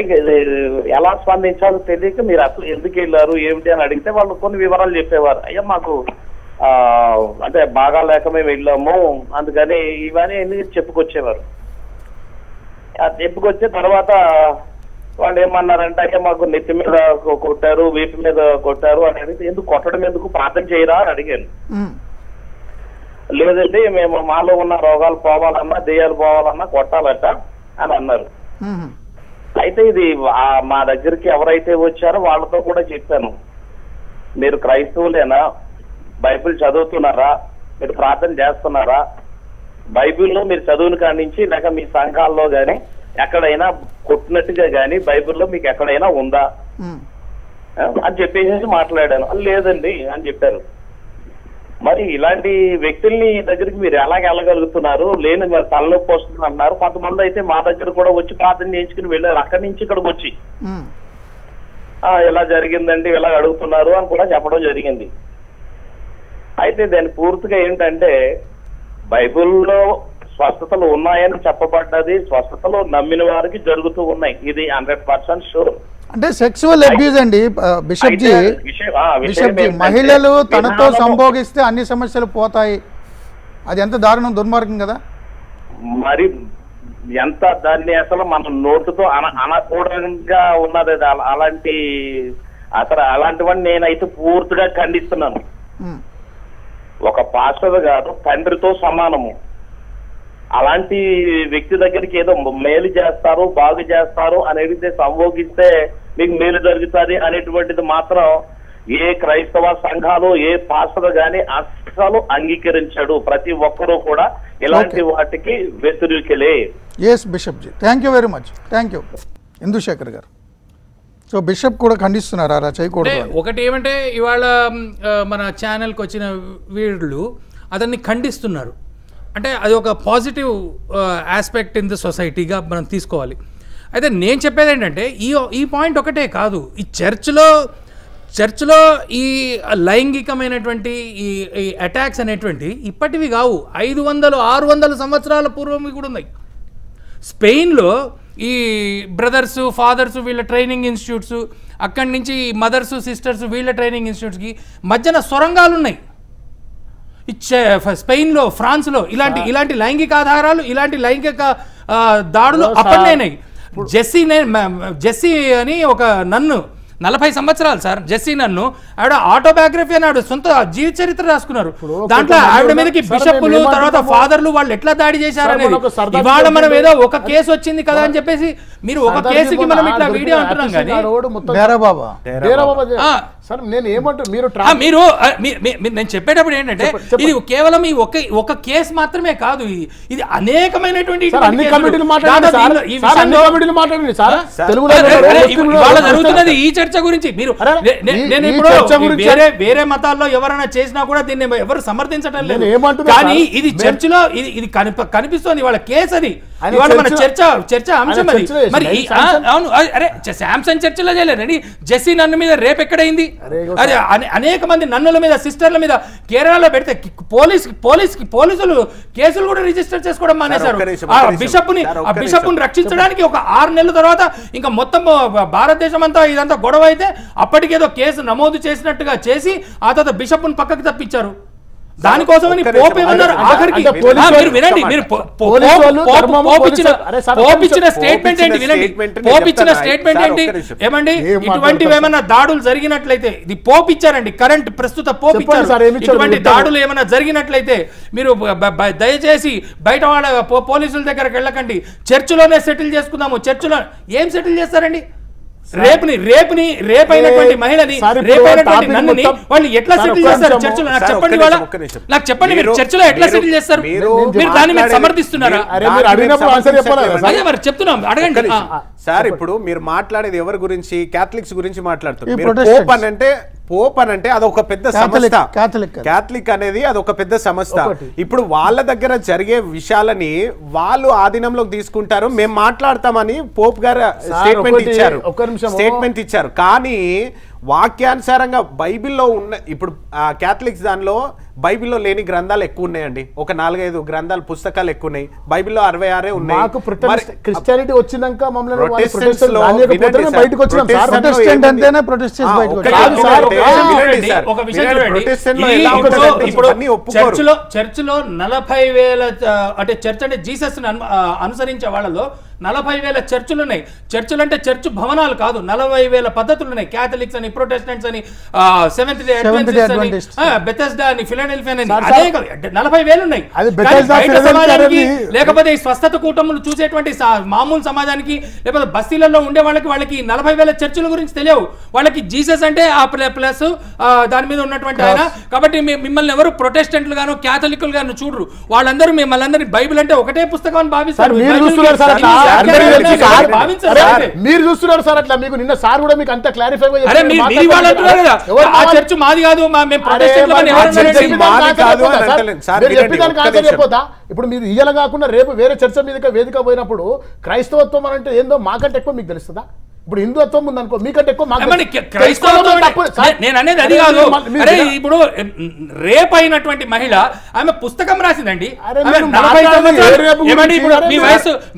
ఎలా స్పందించాలో తెలియక మీరు అసలు ఎందుకు వెళ్ళారు ఏమిటి అని అడిగితే వాళ్ళు కొన్ని వివరాలు చెప్పేవారు. అయ్యా మాకు అంటే బాగా లేక మేము వెళ్ళాము అందుకని ఇవన్నీ చెప్పుకొచ్చేవారు. చెప్పుకొచ్చే తర్వాత వాళ్ళు ఏమన్నారంటే అయ్యా మాకు నెత్తి మీద కొట్టారు, వీపు మీద కొట్టారు అని అడిగితే ఎందుకు కొట్టడం ఎందుకు ప్రార్థన చేయరా అని అడిగాను. లేదండి మేము మాలో ఉన్న రోగాలు పోవాలన్నా దెయ్యాలు పోవాలన్నా కొట్టాలట అని అన్నారు. అయితే ఇది మా దగ్గరికి ఎవరైతే వచ్చారో వాళ్ళతో కూడా చెప్పాను, మీరు క్రైస్తవులేనా, బైబిల్ చదువుతున్నారా, మీరు ప్రార్థన చేస్తున్నారా, బైబిల్లో మీరు చదువుని కాడి నుంచి లేక మీ సంఘాల్లో గాని ఎక్కడైనా కొట్టినట్టుగా గాని బైబిల్లో మీకు ఎక్కడైనా ఉందా అని చెప్పేసి మాట్లాడాను. లేదండి అని చెప్పారు. మరి ఇలాంటి వ్యక్తుల్ని దగ్గరికి మీరు ఎలాగ వెళ్ళగలుగుతున్నారు, లేని మరి తలలోకి వస్తుంది అన్నారు. కొంతమంది అయితే మా దగ్గర కూడా వచ్చి ప్రార్థన చేయించుకుని వెళ్ళారు, అక్కడి నుంచి ఇక్కడికి వచ్చి ఇలా జరిగిందండి ఇలా అడుగుతున్నారు అని కూడా చెప్పడం జరిగింది. అయితే దాని పూర్తిగా ఏంటంటే బైబిల్లో స్వస్థతలు ఉన్నాయని చెప్పబడ్డది, స్వస్థతలు నమ్మిన వారికి జరుగుతూ ఉన్నాయి, ఇది 100% షూర్. అంటే సెక్సువల్ అబ్యూజ్ అండి బిషప్జీ, మహిళలు తనతో సంభోగిస్తే అన్ని సమస్యలు పోతాయి, అది ఎంత దారుణం దుర్మార్గం కదా. మరి ఎంత దాన్ని అసలు మన నోటుతో అనకూడంగా ఉన్నది అలాంటి అసలు అలాంటివన్నీ నేనైతే పూర్తిగా ఖండిస్తున్నాను. ఒక పాస్టర్ గారు తండ్రితో సమానము, అలాంటి వ్యక్తి దగ్గరికి ఏదో మేలు చేస్తారు బాగు చేస్తారు అని అడిగితే సంభోగిస్తే మీకు మేలు జరుగుతుంది అనేటువంటిది మాత్రం ఏ క్రైస్తవ సంఘాలు ఏ పాస్టర్ గాని అస్సలు అంగీకరించాడు. ప్రతి ఒక్కరూ కూడా ఇలాంటి వాటికి వ్యతిరేకలే. ఎస్ బిషప్జీ, thank you very much. Thank you Indushekar గారు. సో బిషప్ కూడా ఖండిస్తున్నారు అలా చేయకూడదు. ఒకటి ఏమంటే ఇవాళ మన ఛానల్కి వచ్చిన వీళ్ళు అతన్ని ఖండిస్తున్నారు, అంటే అది ఒక పాజిటివ్ ఆస్పెక్ట్ ఇన్ ది సొసైటీగా మనం తీసుకోవాలి. అయితే నేను చెప్పేది ఏంటంటే ఈ పాయింట్ ఒకటే కాదు, ఈ చర్చ్లో ఈ లైంగికమైనటువంటి ఈ అటాక్స్ అనేటువంటి ఇప్పటివి కావు, 500, 600 సంవత్సరాల పూర్వం కూడా ఉన్నాయి. స్పెయిన్లో ఈ బ్రదర్స్ ఫాదర్స్ వీళ్ళ ట్రైనింగ్ ఇన్స్టిట్యూట్స్, అక్కడి నుంచి మదర్స్ సిస్టర్స్ వీళ్ళ ట్రైనింగ్ ఇన్స్టిట్యూట్స్కి మధ్యన సొరంగాలు ఉన్నాయి. స్పెయిన్లో ఫ్రాన్స్లో ఇలాంటి లైంగిక ఆధారాలు ఇలాంటి లైంగిక దాడులు అప్పట్లేనాయి. జెస్సీ అని ఒక నన్ను 40 సంవత్సరాలు సార్, జెస్సీ నన్ను ఆవిడ ఆటోబయోగ్రఫీ అని ఆవిడ సొంత జీవిత చరిత్ర రాసుకున్నారు. దాంట్లో ఆవిడ మీదకి బిషప్లు తర్వాత ఫాదర్లు వాళ్ళు ఎట్లా దాడి చేశారనేది ఇవాళ మనం ఏదో ఒక కేసు వచ్చింది కదా అని చెప్పేసి మీరు ఒక కేసుకి మనం ఇట్లా వీడియో అంటున్నాం కానీ మీరు నేను చెప్పేటప్పుడు ఏంటంటే ఇది కేవలం ఈ ఒక కేసు మాత్రమే కాదు, ఇది అనేకమైనటువంటి జరుగుతున్నది. ఈ చర్చ గురించి మీరు నేను ఇప్పుడు వేరే మతాల్లో ఎవరైనా చేసినా కూడా దీన్ని ఎవరు సమర్థించడం లేదు, కానీ ఇది చర్చలో ఇది కనిపిస్తుంది. ఇవాళ కేసు అది, ఇవాళ మన చర్చ అంశం అది. మరి అవును, అరే శాంసంగ్ చర్చలో చేయలేదండి, జెస్సీ నన్ను మీద రేపు ఎక్కడైంది, అదే అనేక మంది నన్నుల మీద సిస్టర్ల మీద కేరళలో పెడితే పోలీసులు కేసులు కూడా రిజిస్టర్ చేసుకోవడం మానేశారు. బిషప్ని రక్షించడానికి ఒక 6 నెలల తర్వాత ఇంకా మొత్తం భారతదేశం అంతా ఇదంతా గొడవ అయితే అప్పటికేదో కేసు నమోదు చేసినట్టుగా చేసి ఆ తర్వాత బిషప్ని పక్కకి తప్పించారు. దానికోసమని పోప్ ఏమన్నారు ఆఖరికి, మీరు వినండి, మీరు పోపిచ్చిన స్టేట్మెంట్ ఏంటి, వినండి పోపిచ్చిన స్టేట్మెంట్ ఏంటి ఏమండి, ఇటువంటివి ఏమైనా దాడులు జరిగినట్లయితే ఇది పోప్ ఇచ్చారండి, కరెంట్ ప్రస్తుత పోప్ ఇచ్చారు, ఇటువంటి దాడులు ఏమైనా జరిగినట్లయితే మీరు దయచేసి బయట వాళ్ళ పోలీసుల దగ్గరకు వెళ్ళకండి, చర్చిలోనే సెటిల్ చేసుకుందాము. చర్చిలో ఏం సెటిల్ చేస్తారండి, రేపుని రేపుని రేపైనటువంటి మహిళని రేపైనటువంటి నన్నుని వాళ్ళు ఎట్లా సెటిల్ చేస్తారు చర్చలో? నాకు చెప్పండి, వాళ్ళ నాకు చెప్పండి మీరు చర్చలో ఎట్లా సెటిల్ చేస్తారు? మీరు దాని మీద సమర్థిస్తున్నారా? అరే మీరు అడిగినప్పుడు ఆన్సర్ చెప్పాలి కదా. అదే మరి చెప్తున్నాం, అడగండి సార్. ఇప్పుడు మీరు మాట్లాడేది ఎవరి గురించి? క్యాథలిక్స్ గురించి మాట్లాడుతున్నారు. మీరు పోప్ అని అంటే, పోప్ అని అంటే అదొక పెద్ద సంస్థ. క్యాథలిక్ అనేది అదొక పెద్ద సంస్థ. ఇప్పుడు వాళ్ళ దగ్గర జరిగే విషయాలని వాళ్ళు ఆధీనంలోకి తీసుకుంటారు. మేము మాట్లాడతామని పోప్ గారు స్టేట్మెంట్ ఇచ్చారు, స్టేట్మెంట్ ఇచ్చారు. కానీ వాక్యానుసారంగా బైబిల్లో ఉన్న, ఇప్పుడు క్యాథలిక్స్ దానిలో బైబిల్లో లేని గ్రంథాలు ఎక్కువ ఉన్నాయండి. ఒక 4-5 గ్రంథాలు, పుస్తకాలు ఎక్కువ ఉన్నాయి. బైబిల్లో 66 ఉన్నాయి. చర్చ్ అంటే జీసస్ అనుసరించే వాళ్ళలో 40,000 చర్చలు ఉన్నాయి. చర్చలు అంటే చర్చ్ భవనాలు కాదు, 40,000 పద్ధతులు ఉన్నాయి. క్యాథలిక్స్ అని, ప్రొటెస్టెంట్స్ అని, సెవెంత్ డే అడ్వెంటిస్ట్స్ అని, బెథెస్డా అని, ఫిలడెల్ఫియా అని, అదే 40,000 ఉన్నాయి. లేకపోతే ఈ స్వస్థత కూటములు చూసేటువంటి మామూలు సమాజానికి, లేకపోతే బస్తీలలో ఉండే వాళ్ళకి, వాళ్ళకి 40,000 చర్చల గురించి తెలియవు. వాళ్ళకి జీసస్ అంటే ఆ ప్లస్ దాని మీద ఉన్నటువంటి ఆయన. కాబట్టి మిమ్మల్ని ఎవరు ప్రొటెస్టెంట్లు గాను క్యాథలిక్లు గాను చూడరు. వాళ్ళందరూ మిమ్మల్ని అందరి బైబిల్ అంటే ఒకటే పుస్తకం అని భావిస్తారు. మీరు చూస్తున్నారు సార్ అట్లా. మీకు నిన్న సార్ కూడా మీకు అంత క్లారిఫై చెప్పదా? ఇప్పుడు మీరు ఇయ్యాల కాకుండా రేపు వేరే చర్చ మీద వేదిక పోయినప్పుడు క్రైస్తవత్వం అంటే ఏందో మాకంటే ఎక్కువ మీకు తెలుస్తుందా? ఇప్పుడు హిందుత్వం ఉందనుకో, మీకంటే ఎక్కువ. రేప్ అయినటువంటి మహిళ ఆమె పుస్తకం రాసిందండి.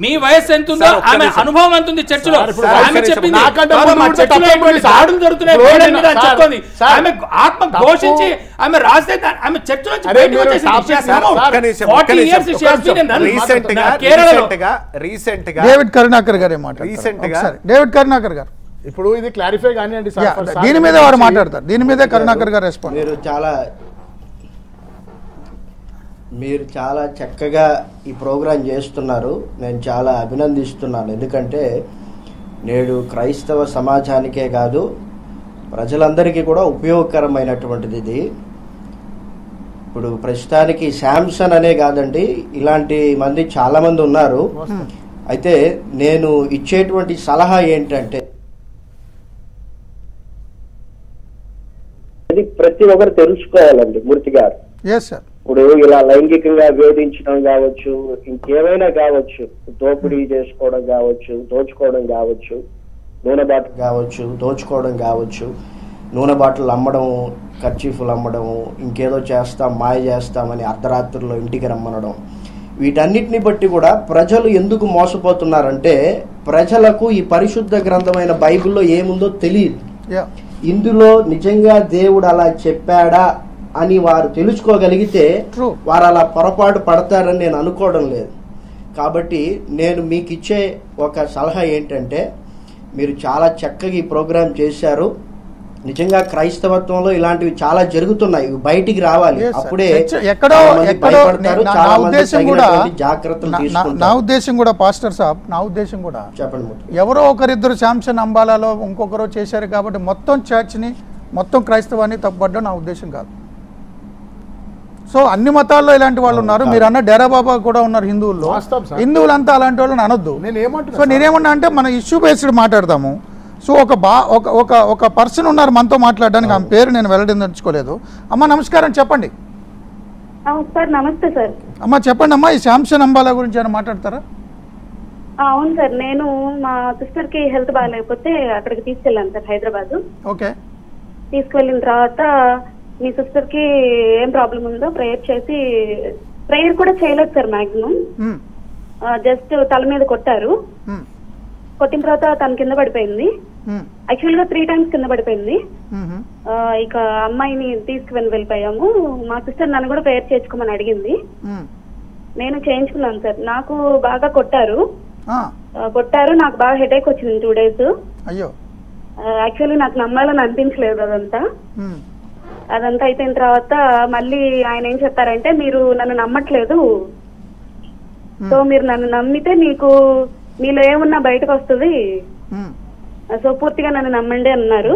మీ వయసు ఎంత ఉందో, ఆమె అనుభవం ఎంత ఉంది చర్చలో, ఆమె చెప్పింది. ఆడులు జరుగుతున్నాయి, ఆమె ఆత్మ ఘోషించి ఆమె రాస్తే ఆమె చర్చలో. ఇప్పుడు ఇది క్లారిఫై కానియండి సార్, దీని మీద వారు మాట్లాడతారు. దీని మీద కరుణాకర్ గారు రెస్పాండ్. మీరు చాలా చక్కగా ఈ ప్రోగ్రాం చేస్తున్నారు. నేను చాలా అభినందిస్తున్నాను. ఎందుకంటే నేడు క్రైస్తవ సమాజానికే కాదు, ప్రజలందరికీ కూడా ఉపయోగకరమైనటువంటిది ఇది. ఇప్పుడు ప్రస్తుతానికి శాంసన్ అనే కాదండి, ఇలాంటి మంది చాలామంది ఉన్నారు. అయితే నేను ఇచ్చేటువంటి సలహా ఏంటంటే, అది ప్రతి ఒక్కరు తెలుసుకోవాలండి. మూర్తి గారు, ఇప్పుడు ఇలా లైంగికంగా వేధించడం కావచ్చు, ఇంకేమైనా కావచ్చు, దోపిడీ చేసుకోవడం కావచ్చు, దోచుకోవడం కావచ్చు, నూనె బాటిల్ కావచ్చు, దోచుకోవడం కావచ్చు, నూనె బాటిల్ అమ్మడం, కర్చీఫ్లు అమ్మడం, ఇంకేదో చేస్తాం, మాయ చేస్తామని అర్ధరాత్రుల్లో ఇంటికి రమ్మనడం, వీటన్నిటిని బట్టి కూడా ప్రజలు ఎందుకు మోసపోతున్నారంటే, ప్రజలకు ఈ పరిశుద్ధ గ్రంథమైన బైబిల్లో ఏముందో తెలియదు. ఇందులో నిజంగా దేవుడు అలా చెప్పాడా అని వారు తెలుసుకోగలిగితే వారు అలా పొరపాటు పడతారని నేను అనుకోవడం లేదు. కాబట్టి నేను మీకు ఇచ్చే ఒక సలహా ఏంటంటే, మీరు చాలా చక్కగా ఈ ప్రోగ్రాం చేశారు. నిజంగా క్రైస్తవత్వంలో ఇలాంటివి చాలా జరుగుతున్నాయి, బయటికి రావాలి. అప్పుడే నా ఉద్దేశం కూడా పాస్టర్ సాబ్, నా ఉద్దేశం కూడా చెప్పండి, ఎవరో ఒకరిద్దరు శాంసన్ అంబాలాలో ఇంకొకరు చేశారు కాబట్టి మొత్తం చర్చ్ని, మొత్తం క్రైస్తవాన్ని తప్పుపడ్డం నా ఉద్దేశం కాదు. సో అన్ని మతాల్లో ఇలాంటి వాళ్ళు ఉన్నారు. మీరు అన్న డేరా బాబా కూడా ఉన్నారు హిందువుల్లో. హిందువులంతా అలాంటి వాళ్ళని అనొద్దు. సో నేనేమన్నా అంటే మనం ఇష్యూ బేస్డ్ మాట్లాడతాము. సో ఒక పర్సన్ ఉన్నారు మనతో మాట్లాడడానికి. ఆమె పేరు నేను వెల్లడించుకోలేదు. అమ్మ నమస్కారం, చెప్పండి. నమస్తే సార్. అమ్మ చెప్పండి అమ్మా, ఈ శాంసన్ అంబాలా గురించి ఏమైనా మాట్లాడతారా? అవును సార్, నేను మా సిస్టర్ కి హెల్త్ బాగాలేకపోతే అక్కడికి తీసుకెళ్ళాను సార్, హైదరాబాద్. ఓకే. తీసుకెళ్ళిన తర్వాత మీ సిస్టర్ కి ఏం ప్రాబ్లం ఉందో ప్రేయర్ చేసి, ప్రేయర్ కూడా చేయలేదు సార్, మాక్సిమం జస్ట్ తల మీద కొట్టారు. కొట్టిన తర్వాత తను కింద పడిపోయింది. యాక్చువల్ గా 3 times కింద పడిపోయింది. ఇక అమ్మాయిని తీసుకుని వెళ్ళిపోయాము. మా సిస్టర్ నన్ను కూడా ప్రేయర్ చేయించుకోమని అడిగింది. నేను చేయించుకున్నాను సార్. నాకు బాగా కొట్టారు, నాకు బాగా హెడేక్ వచ్చింది 2 days. యాక్చువల్లీ నాకు నమ్మాలని అనిపించలేదు అదంతా. అదంతా అయిపోయిన తర్వాత మళ్ళీ ఆయన ఏం చెప్పారంటే, మీరు నన్ను నమ్మట్లేదు, సో మీరు నన్ను నమ్మితే మీకు మీలో ఏమున్నా బయటకు వస్తుంది, సో పూర్తిగా నన్ను నమ్మండి అన్నారు.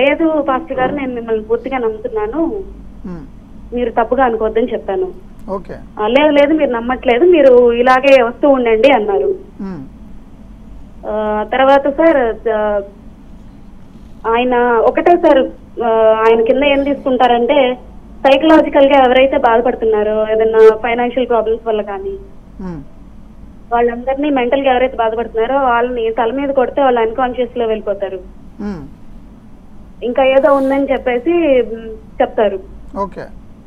లేదు పాస్టర్ గారు, నేను మిమ్మల్ని పూర్తిగా నమ్ముతున్నాను, మీరు తప్పుగా అనుకోవద్దని చెప్పాను. లేదు లేదు మీరు నమ్మట్లేదు, మీరు ఇలాగే వస్తూ ఉండండి అన్నారు. తర్వాత సార్ ఆయన ఒకటే సార్, ఆయన కింద ఏం తీసుకుంటారంటే సైకలాజికల్ గా ఎవరైతే బాధపడుతున్నారో ఏదైనా ఫైనాన్షియల్ ప్రాబ్లమ్స్ వల్ల కానీ వాళ్ళందరినీ మెంటల్ గా ఎవరైతే బాధపడుతున్నారో వాళ్ళని తల మీద కొడితే వాళ్ళు అన్కాన్షియస్ లో వెళ్ళిపోతారు, ఇంకా ఏదో ఉందని చెప్పేసి చెప్తారు.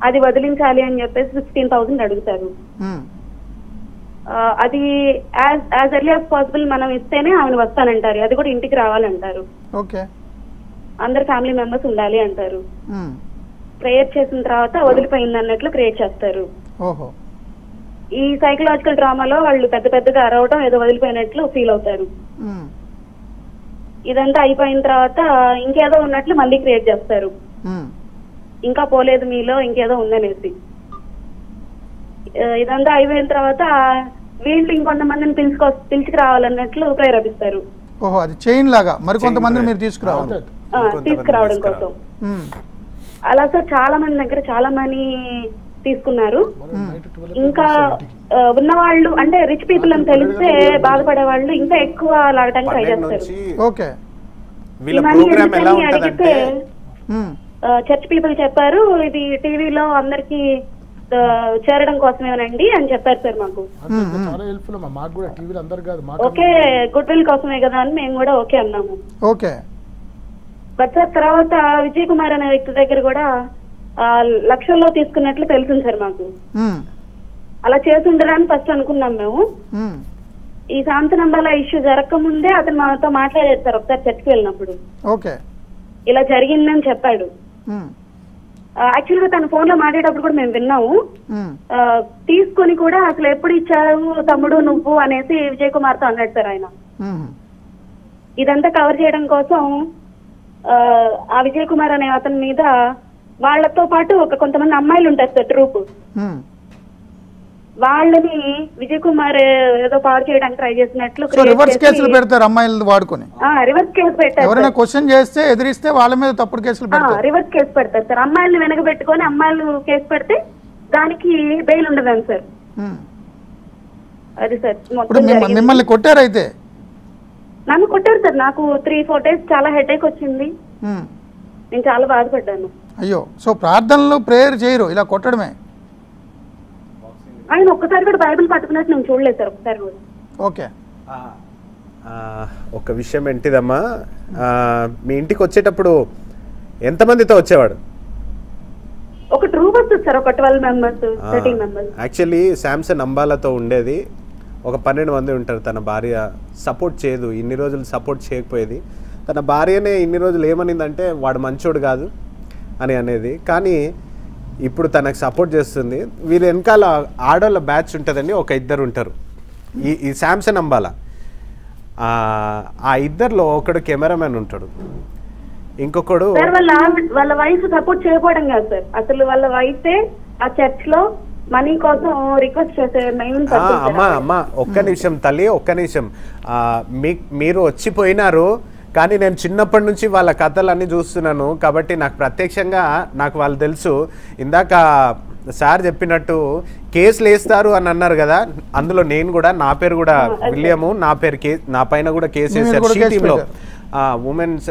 అది వదిలించాలి అని చెప్పేసి 15,000 అడుగుతారు. అది యాజ్ ఎర్లీ యాజ్ పాసిబుల్ మనం ఇస్తేనే ఆయన వస్తానంటారు, అది కూడా ఇంటికి రావాలంటారు, అందరు ఫ్యామిలీ మెంబర్స్ ఉండాలి అంటారు. ప్రేయర్ చేసిన తర్వాత వదిలిపోయింది అన్నట్లు క్రియేట్ చేస్తారు. ఈ సైకలాజికల్ డ్రామాలో వాళ్ళు పెద్ద పెద్దగా అరవడం ఏదో వదిలిపోయినట్లు ఫీల్ అవుతారు. ఇదంతా అయిపోయిన తర్వాత ఇంకేదో ఉన్నట్లు మళ్ళీ క్రియేట్ చేస్తారు, ఇంకా పోలేదు మీలో ఇంకేదో ఉందనేసి. ఇదంతా అయిపోయిన తర్వాత వీళ్ళు ఇంకొంతమందిని పిలుచుకురావాలన్నట్లు ప్రేరేపిస్తారు. తీసుకురావడం కోసం అలా సార్ చాలా మంది దగ్గర చాలా మంది తీసుకున్నారు. ఇంకా ఉన్న వాళ్ళు అంటే రిచ్ పీపుల్ అని తెలిస్తే బాధపడే వాళ్ళు ఇంకా ఎక్కువ లాగడానికి ట్రై చేస్తారు. చర్చ్ పీపుల్ చెప్పారు ఇది టీవీలో అందరికి చేరడం కోసమేనండి అని చెప్పారు సార్ మాకు. ఓకే గుడ్ విల్ కోసమే కదా అని మేము కూడా ఓకే అన్నాము. బట్ సార్ తర్వాత విజయ్ కుమార్ అనే వ్యక్తి దగ్గర కూడా లక్షల్లో తీసుకున్నట్లు తెలుసు సార్ మాకు. అలా చేసి ఉండడానికి ఫస్ట్ అనుకున్నాం మేము. ఈ శాంతనంబాల ఇష్యూ జరగక ముందే అతను మాతో మాట్లాడారు సార్, ఒకసారి చర్చకి వెళ్ళినప్పుడు ఇలా జరిగిందని చెప్పాడు. యాక్చువల్ గా తన ఫోన్ లో మాట్లాడేటప్పుడు కూడా మేము విన్నాము. తీసుకుని కూడా అసలు ఎప్పుడు ఇచ్చావు తమ్ముడు నువ్వు అనేసి విజయ్ కుమార్ తో అన్నాడు సార్ ఆయన. ఇదంతా కవర్ చేయడం కోసం ఆ విజయ్ కుమార్ అనే అతని మీద వాళ్ళతో పాటు ఒక కొంతమంది అమ్మాయిలు ఉంటారు సార్ ట్రూప్, వాళ్ళని విజయ్ కుమార్ ఏదో పాడు చేయడానికి ట్రై చేసినట్లు రివర్స్ కేసులు పెడతారు. అమ్మాయిలు వాడుకొని రివర్స్ కేసు పెట్టారు, ఎవరైనా క్వశ్చన్ చేస్తే ఎదిరిస్తే వాళ్ళ మీద తప్పుడు కేసులు పెడతారు, రివర్స్ కేసు పెడతారు సార్. అమ్మాయిలను వెనక పెట్టుకొని అమ్మాయిలు కేసు పెడితే దానికి బెయిల్ ఉండదు సార్. అది సార్ మిమ్మల్ని కొట్టారు అయితే? నన్ను కొట్టారు సార్. నాకు 3-4 days చాలా హెడేక్ వచ్చింది, నేను చాలా బాధపడ్డాను. అయ్యో, సో ప్రార్థనలు ప్రేయర్ చేయరు ఇలా కొట్టడమే? ఆయన ఒక్కసారి కూడా బైబిల్ పట్టుకున్నట్టు నేను చూడలేదు సార్, ఒక్కసారి కూడా. ఓకే, ఒక విషయం ఏంటిదమ్మా, మీ ఇంటికి వచ్చేటప్పుడు ఎంతమందితో వచ్చేవాడు? ఒక ట్రూప్ వస్తుంది సార్, ఒక 12 members 13 members. యాక్చువల్లీ శాంసన్ అంబాలతో ఉండేది ఒక 12 మంది ఉంటారు. తన భార్య సపోర్ట్ చేయదు, ఇన్ని రోజులు సపోర్ట్ చేయకపోయేది. తన భార్యనే ఇన్ని రోజులు ఏమనిందంటే వాడు మంచోడు కాదు అని అనేది, కానీ ఇప్పుడు తనకు సపోర్ట్ చేస్తుంది. వీళ్ళ వెనకాల ఆడోళ్ళ బ్యాచ్ ఉంటుందండి, ఒక ఇద్దరు ఉంటారు ఈ శాంసన్ అంబాల. ఆ ఇద్దరులో ఒకడు కెమెరామెన్ ఉంటాడు, ఇంకొకడు వాళ్ళ వైఫ్ సపోర్ట్ చేయకపోవడం కాదు సార్, అసలు వాళ్ళ వైఫే ఆ చర్చ్ లో మనీ కోసం రిక్వెస్ట్ చేసే. అమ్మా అమ్మా ఒక్క నిమిషం తల్లి, ఒక్క నిమిషం. మీరు వచ్చిపోయినారు కానీ నేను చిన్నప్పటి నుంచి వాళ్ళ కథలన్నీ చూస్తున్నాను కాబట్టి నాకు ప్రత్యక్షంగా నాకు వాళ్ళు తెలుసు. ఇందాక సార్ చెప్పినట్టు కేసులు వేస్తారు అని అన్నారు కదా, అందులో నేను కూడా, నా పేరు కూడా విలియము, నా పేరు కేసు, నా పైన కూడా కేసు వేసారు. షీ టీంలో, ఉమెన్స్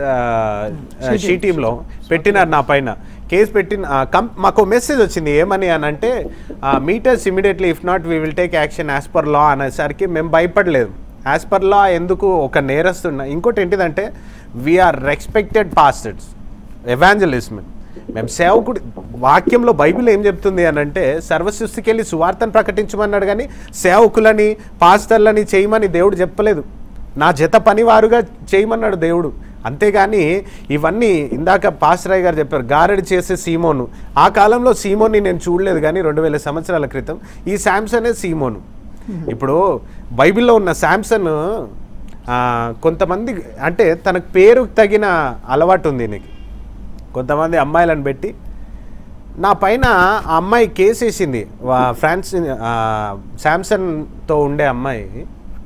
షీ టీంలో పెట్టినారు నా పైన కేసు పెట్టిన. మాకు మెసేజ్ వచ్చింది ఏమని అని అంటే, meters immediately if not we will take action as per law అనేసరికి మేము భయపడలేదు. యాజ్ పర్ లా ఎందుకు, ఒక నేరస్తున్నా. ఇంకోటి ఏంటిదంటే వీఆర్ రెస్పెక్టెడ్ పాస్టర్స్, ఎవాంజలిజం మేము సేవకుడు. వాక్యంలో బైబిల్ ఏం చెప్తుంది అని అంటే సర్వసృష్టికి వెళ్ళి సువార్తను ప్రకటించమన్నాడు, కానీ సేవకులని పాస్టర్లని చేయమని దేవుడు చెప్పలేదు. నా జత పని వారుగా చేయమన్నాడు దేవుడు, అంతేగాని ఇవన్నీ. ఇందాక పాస్రాయ్ గారు చెప్పారు గారెడి చేసే సీమోను, ఆ కాలంలో సీమోన్ని నేను చూడలేదు, కానీ 2000 సంవత్సరాల క్రితం ఈ శాంసనే సీమోను. ఇప్పుడు బైబిల్లో ఉన్న శాంసన్ కొంతమంది అంటే తనకు పేరు తగిన అలవాటు ఉంది నీకు, కొంతమంది అమ్మాయిలను పెట్టి నా పైన ఆ అమ్మాయి కేసు వేసింది. ఫ్రాన్స్ శాంసన్తో ఉండే అమ్మాయి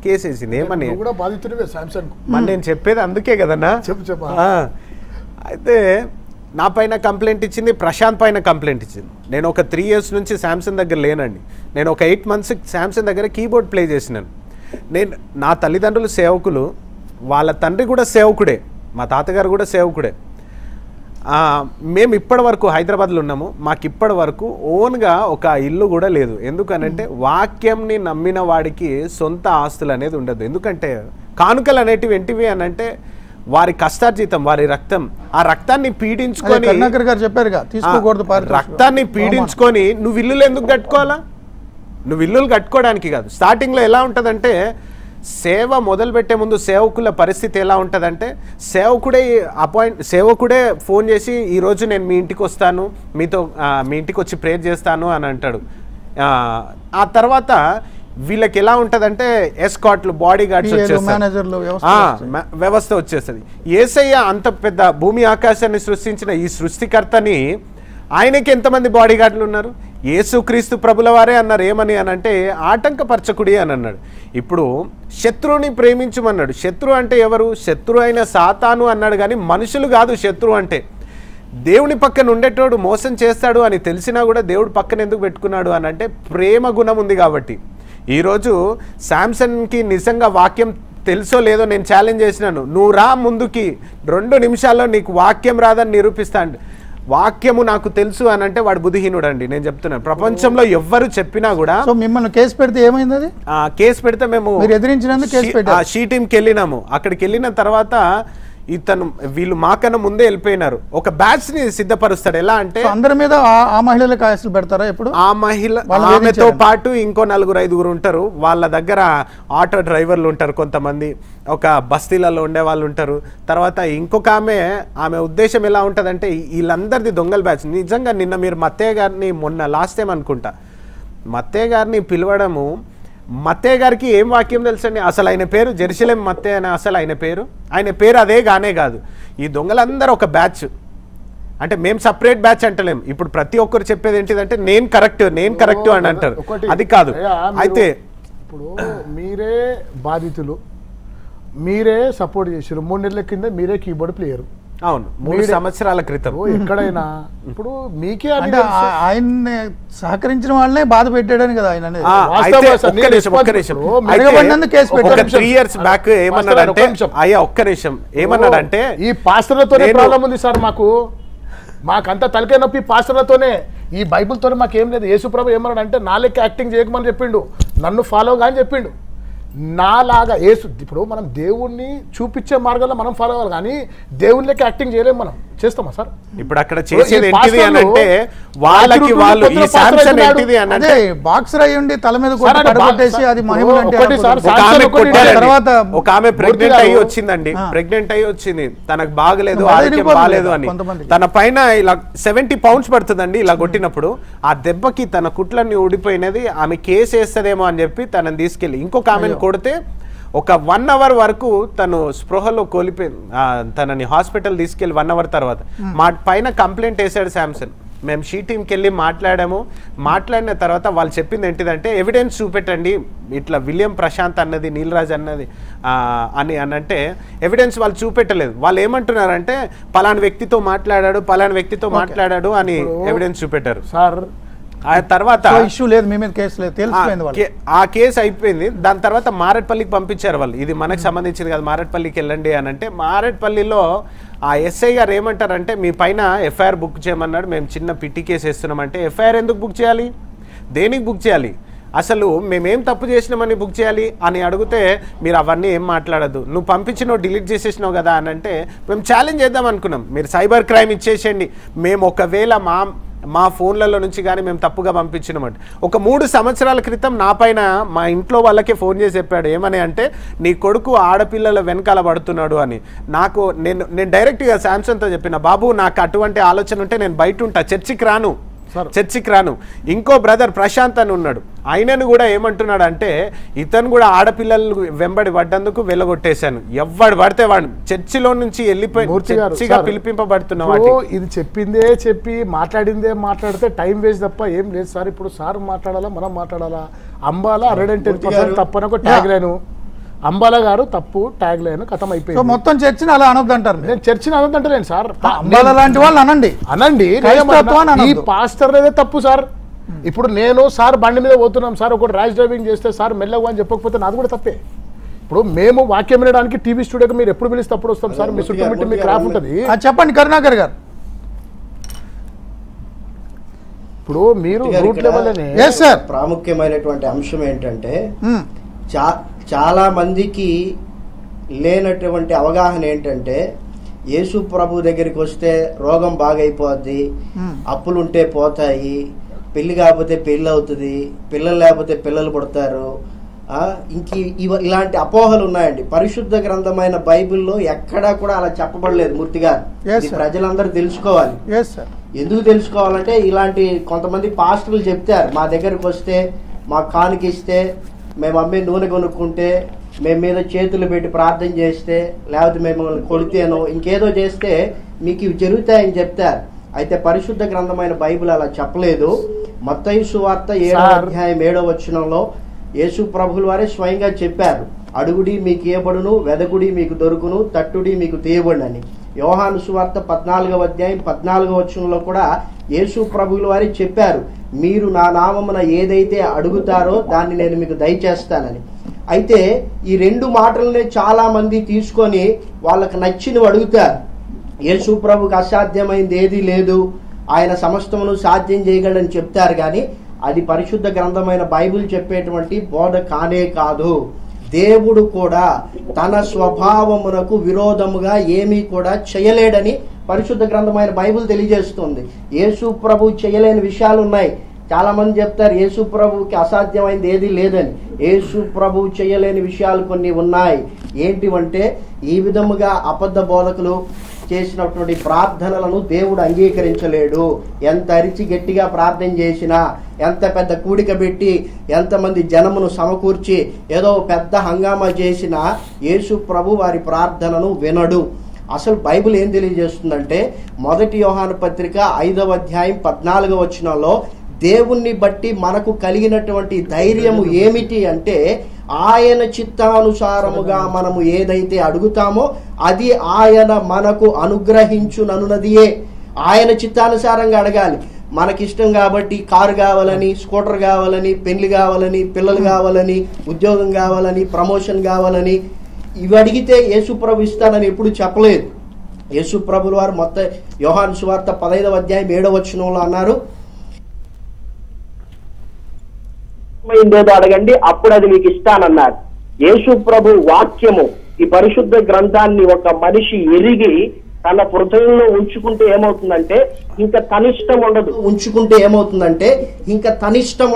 కేసేసింది ఏమని కూడా బాధితుడివే శాంసంగ్ మన నేను చెప్పేది అందుకే కదన్నా చెప్పు చెప్పు అయితే నా పైన కంప్లైంట్ ఇచ్చింది ప్రశాంత్ పైన కంప్లైంట్ ఇచ్చింది నేను ఒక 3 ఇయర్స్ నుంచి శాంసంగ్ దగ్గర లేనండి నేను ఒక 8 మంత్స్ శాంసంగ్ దగ్గర కీబోర్డ్ ప్లే చేసినాను నేను నా తల్లిదండ్రులు సేవకులు వాళ్ళ తండ్రి కూడా సేవకుడే మా తాతగారు కూడా సేవకుడే మేము ఇప్పటి వరకు హైదరాబాద్లో ఉన్నాము మాకు ఇప్పటి వరకు ఓన్గా ఒక ఇల్లు కూడా లేదు ఎందుకనంటే వాక్యంని నమ్మిన వాడికి సొంత ఆస్తులు అనేది ఉండదు ఎందుకంటే కానుకలు అనేటివి ఏంటివి అని అంటే వారి కష్టార్జితం వారి రక్తం ఆ రక్తాన్ని పీడించుకొని కర్ణాకర్ గారు చెప్పారుగా తీసుకోకూడదు రక్తాన్ని పీడించుకొని నువ్వు ఇల్లులు ఎందుకు కట్టుకోవాలా నువ్వు ఇల్లులు కట్టుకోవడానికి కాదు స్టార్టింగ్లో ఎలా ఉంటుందంటే సేవ మొదలుపెట్టే ముందు సేవకుల పరిస్థితి ఎలా ఉంటుందంటే సేవకుడే ఫోన్ చేసి ఈరోజు నేను మీ ఇంటికి వస్తాను మీ ఇంటికి వచ్చి ప్రేర్ చేస్తాను అని అంటాడు ఆ తర్వాత వీళ్ళకి ఎలా ఉంటుందంటే ఎస్కార్ట్లు బాడీ గార్డ్స్ వ్యవస్థ వచ్చేస్తుంది ఏసయ్య అంత పెద్ద భూమి ఆకాశాన్ని సృష్టించిన ఈ సృష్టికర్తని ఆయనకి ఎంతమంది బాడీ గార్డులు ఉన్నారు యేసుక్రీస్తు ప్రభుల వారే అన్నారు ఏమని అని అంటే ఆటంకపరచకుడి అని అన్నాడు ఇప్పుడు శత్రువుని ప్రేమించమన్నాడు శత్రు అంటే ఎవరు శత్రు అయిన సాతాను అన్నాడు కానీ మనుషులు కాదు శత్రు అంటే దేవుని పక్కన ఉండేటోడు మోసం చేస్తాడు అని తెలిసినా కూడా దేవుడు పక్కన ఎందుకు పెట్టుకున్నాడు అని అంటే ప్రేమ గుణం ఉంది కాబట్టి ఈరోజు శాంసంగ్కి నిజంగా వాక్యం తెలుసో లేదో నేను ఛాలెంజ్ చేసినాను నువ్వు రా ముందుకి 2 నిమిషాల్లో నీకు వాక్యం రాదని నిరూపిస్తాను వాక్యము నాకు తెలుసు అని అంటే వాడు బుద్ధిహీనుడు అండి నేను చెప్తున్నాను ప్రపంచంలో ఎవ్వరు చెప్పినా కూడా సో మిమ్మల్ని కేసు పెడితే ఏమైంది అది కేసు పెడితే మేము మీరు ఎదిరించినందుకు కేసు పెట్టాము షీ టీంకి వెళ్ళినాము అక్కడికి వెళ్ళిన తర్వాత ఇతను వీళ్ళు మాకన్నా ముందే వెళ్ళిపోయినారు ఒక బ్యాచ్ ని సిద్ధపరుస్తాడు ఎలా అంటే అందరి మీద ఆ మహిళల కేసులు పెడతారా ఇప్పుడు ఆ మహిళ ఆమెతో పాటు ఇంకో 4-5 ఉంటారు వాళ్ళ దగ్గర ఆటో డ్రైవర్లు ఉంటారు కొంతమంది ఒక బస్తీలలో ఉండే వాళ్ళు ఉంటారు తర్వాత ఇంకొక ఆమె ఉద్దేశం ఎలా ఉంటుందంటే వీళ్ళందరిది దొంగల బ్యాచ్ నిజంగా నిన్న మీరు మత్తయ్య గారిని మొన్న లాస్ట్ టైం అనుకుంటా మత్తయ్య గారిని పిలవడము మత్తయ్య గారికి ఏం వాక్యం తెలుసండి అసలు ఆయన పేరు జెరూషలేం మత్తయ్య అని అసలు ఆయన పేరు అదే కానే కాదు ఈ దొంగలందరూ ఒక బ్యాచ్ అంటే మేము సపరేట్ బ్యాచ్ అంటలేము ఇప్పుడు ప్రతి ఒక్కరు చెప్పేది ఏంటిదంటే నేను కరెక్ట్ అని అంటారు అది కాదు అయితే ఇప్పుడు మీరే బాధితులు మీరే సపోర్ట్ చేశారు 3 నెలల కింద మీరే కీబోర్డ్ ప్లేయరు అవును 3 సంవత్సరాల క్రితం ఎక్కడైనా ఇప్పుడు మీకే ఆయన్ని సహకరించిన వాళ్ళనే బాధ పెట్టాడని కదా ఆయన ఏమన్నాడంటే ఈ పాస్టర్లతోనే ప్రాబ్లం ఉంది సార్ మాకంతా తలకాయ నొప్పి పాస్టర్లతోనే ఈ బైబుల్ తోనే మాకేం లేదు యేసుప్రభు ఏమన్నాడు అంటే నా లెక్క యాక్టింగ్ చేయకమని చెప్పిండు నన్ను ఫాలో గా అని చెప్పిండు నాలాగా ఏసు ఇప్పుడు మనం దేవుణ్ణి చూపించే మార్గంలో మనం ఫాలో అవ్వాలి కానీ దేవుని లెక్క యాక్టింగ్ చేయలేము మనం చేస్తామా సార్ ఇప్పుడు అక్కడ చేసేది ఏంటిది అని అంటే వాళ్ళకి వాళ్ళు ఈ శాంసన్ ఏంటిది అని అంటే బాక్సర్ అయ్యండి తల మీద కొట్టేసి అది మహిమలు అంటే తర్వాత ఒక ఆమె ప్రెగ్నెంట్ అయ్యి వచ్చింది తనకు బాగలేదు ఆరోగ్యం బాగలేదు అని తన పైన ఇలా 70 పౌండ్స్ పడుతుందండి ఇలా కొట్టినప్పుడు ఆ దెబ్బకి తన కుట్లన్నీ ఊడిపోయినది ఆమె కేసు వేస్తదేమో అని చెప్పి తనని తీసుకెళ్ళి ఇంకొక ఆమెను కొడితే ఒక 1 అవర్ వరకు తను స్పృహలో కోల్పోయి తనని హాస్పిటల్ తీసుకెళ్ళి 1 అవర్ తర్వాత మా పైన కంప్లైంట్ వేశాడు శాంసన్ మేము షీ టీంకి వెళ్ళి మాట్లాడిన తర్వాత వాళ్ళు చెప్పింది ఏంటిదంటే ఎవిడెన్స్ చూపెట్టండి ఇట్లా విలియం ప్రశాంత్ అన్నది నీలరాజ్ అన్నది అని అనంటే ఎవిడెన్స్ వాళ్ళు చూపెట్టలేదు వాళ్ళు ఏమంటున్నారంటే పలానా వ్యక్తితో మాట్లాడాడు అని ఎవిడెన్స్ చూపెట్టారు సార్ ఆ తర్వాత ఆ కేసు అయిపోయింది దాని తర్వాత మారేడ్పల్లికి పంపించారు వాళ్ళు ఇది మనకు సంబంధించింది కదా మారేడ్పల్లికి వెళ్ళండి అని అంటే మారేడ్పల్లిలో ఆ ఎస్ఐ గారు ఏమంటారంటే మీ పైన ఎఫ్ఐఆర్ బుక్ చేయమన్నాడు మేము చిన్న పిటి కేసు వేస్తున్నామంటే ఎఫ్ఐఆర్ ఎందుకు బుక్ చేయాలి దేనికి బుక్ చేయాలి అసలు మేమేం తప్పు చేసినామని బుక్ చేయాలి అని అడిగితే మీరు అవన్నీ ఏం మాట్లాడద్దు నువ్వు పంపించినావు డిలీట్ చేసేసినావు కదా అని అంటే మేము ఛాలెంజ్ చేద్దాం అనుకున్నాం మీరు సైబర్ క్రైమ్ ఇచ్చేసేయండి మేము ఒకవేళ మా ఫోన్లలో నుంచి కానీ మేము తప్పుగా పంపించినామంట ఒక 3 సంవత్సరాల క్రితం నా పైన మా ఇంట్లో వాళ్ళకే ఫోన్ చేసి చెప్పాడు ఏమని అంటే నీ కొడుకు ఆడపిల్లల వెనకాల పడుతున్నాడు అని నాకు నేను డైరెక్ట్గా శాంసంగ్తో చెప్పిన బాబు నాకు అటువంటి ఆలోచన ఉంటే నేను బయట ఉంటా చర్చికి రాను ఇంకో బ్రదర్ ప్రశాంత్ అని ఉన్నాడు ఆయనను కూడా ఏమంటున్నాడు అంటే ఇతను కూడా ఆడపిల్లలు వెంబడి పడ్డందుకు వెళ్ళగొట్టేశాను ఎవడు పడితే వాడు చర్చిలో నుంచి వెళ్ళిపోయి చర్చిగా పిలిపింపబడుతున్నాడు ఇది మాట్లాడితే టైం వేస్ట్ తప్ప ఏం లేదు సార్ ఇప్పుడు సార్ మాట్లాడాలా మనం మాట్లాడాలా అంబాలా 110% తప్పని ఒక ట్యాగ్ లైన్ అంబాల గారు తప్పు ట్యాగ్ లైన్ కథం అయిపోయింది. సో మొత్తం చర్చని అలా అనొద్దంటారు. నేను చర్చని అనొద్దంటలేను సార్, అంబాల లాంటి వాళ్ళు అనండి అనండి. ఈ పాస్టర్దే తప్పు సార్. ఇప్పుడు నేను సార్ బండి మీద పోతున్నాం సార్, ఒకటి ర్యాష్ డ్రైవింగ్ చేస్తే సార్ మెల్లగా అని చెప్పకపోతే నాది కూడా తప్పే. ఇప్పుడు మేము వాక్యం వినడానికి టీవీ స్టూడియోకి మీరు ఎప్పుడు పిలిస్తే అప్పుడు వస్తాం సార్, మీ చుట్టూ మీ క్రాఫ్ ఉంటుంది. చెప్పండి కరుణాకర్ గారు, ఇప్పుడు మీరు రూట్ లెవెల్నే ప్రాముఖ్యమైనటువంటి అంశం ఏంటంటే చాలా మందికి లేనటువంటి అవగాహన ఏంటంటే యేసు ప్రభు దగ్గరికి వస్తే రోగం బాగైపోద్ది, అప్పులుంటే పోతాయి, పెళ్లి కాకపోతే పెళ్ళి అవుతుంది, పిల్లలు లేకపోతే పిల్లలు పుడతారు, ఇలాంటి అపోహలు ఉన్నాయండి. పరిశుద్ధ గ్రంథమైన బైబిల్లో ఎక్కడా కూడా అలా చెప్పబడలేదు మూర్తి గారు. ప్రజలందరూ తెలుసుకోవాలి. ఎందుకు తెలుసుకోవాలంటే ఇలాంటి కొంతమంది పాస్టర్లు చెప్తారు, మా దగ్గరకు వస్తే మా కానుకిస్తే మేము అమ్మే నూనె కొనుక్కుంటే మేము మీద చేతులు పెట్టి ప్రార్థన చేస్తే లేకపోతే మిమ్మల్ని కొడితేనో ఇంకేదో చేస్తే మీకు ఇవి జరుగుతాయని చెప్తారు. అయితే పరిశుద్ధ గ్రంథమైన బైబిల్ అలా చెప్పలేదు. మత్తయి సువార్త 7వ అధ్యాయం 7వ వచనంలో యేసు ప్రభుల వారే స్వయంగా చెప్పారు, అడుగుడి మీకు ఇవ్వబడును, వెదకుడి మీకు దొరుకును, తట్టుడి మీకు తీయబడునని. యోహాను సువార్త 14వ అధ్యాయం 14వ వచనంలో కూడా యేసు ప్రభుల వారే చెప్పారు, మీరు నా నామమున ఏదైతే అడుగుతారో దాన్ని నేను మీకు దయచేస్తానని. అయితే ఈ రెండు మాటలనే చాలా మంది తీసుకొని వాళ్ళకు నచ్చినవి అడుగుతారు. యేసు ప్రభుకి అసాధ్యమైంది ఏదీ లేదు, ఆయన సమస్తమును సాధ్యం చేయగలని చెప్తారు. కానీ అది పరిశుద్ధ గ్రంథమైన బైబిల్ చెప్పేటువంటి బోధ కానే కాదు. దేవుడు కూడా తన స్వభావమునకు విరోధముగా ఏమీ కూడా చేయలేడని పరిశుద్ధ గ్రంథమైన బైబిల్ తెలియజేస్తుంది. యేసు ప్రభు చేయలేని విషయాలు ఉన్నాయి. చాలామంది చెప్తారు యేసు ప్రభుకి అసాధ్యమైంది ఏదీ లేదని. యేసు ప్రభు చేయలేని విషయాలు కొన్ని ఉన్నాయి. ఏంటివంటే ఈ విధముగా అబద్ధ బోధకులు చేసినటువంటి ప్రార్థనలను దేవుడు అంగీకరించలేడు. ఎంత అరిచి గట్టిగా ప్రార్థన చేసినా, ఎంత పెద్ద కూడిక పెట్టి ఎంతమంది జనమును సమకూర్చి ఏదో పెద్ద హంగామా చేసినా యేసు ప్రభు వారి ప్రార్థనను వినడు. అసలు బైబిల్ ఏం తెలియజేస్తుందంటే 1 యోహాను పత్రిక 5వ అధ్యాయం 14వ వచనంలో దేవుణ్ణి బట్టి మనకు కలిగినటువంటి ధైర్యము ఏమిటి అంటే ఆయన చిత్తానుసారముగా మనము ఏదైతే అడుగుతామో అది ఆయన మనకు అనుగ్రహించుననున్నదియే. ఆయన చిత్తానుసారంగా అడగాలి. మనకిష్టం కాబట్టి కారు కావాలని, స్కూటర్ కావాలని, పెళ్లి కావాలని, పిల్లలు కావాలని, ఉద్యోగం కావాలని, ప్రమోషన్ కావాలని ఇవి అడిగితే యేసు ప్రభు ఇస్తానని ఎప్పుడు చెప్పలేదు. యేసు ప్రభుల వారు యోహాను సువార్త 15వ అధ్యాయం 7వ వచనంలో అన్నారు, ఏదో అడగండి అప్పుడు అది మీకు ఇస్తానన్నారు. యేసు ప్రభు వాక్యము ఈ పరిశుద్ధ గ్రంథాన్ని ఒక మనిషి ఎరిగి తన హృదయంలో ఉంచుకుంటే ఏమవుతుందంటే ఇంకా తనిష్టం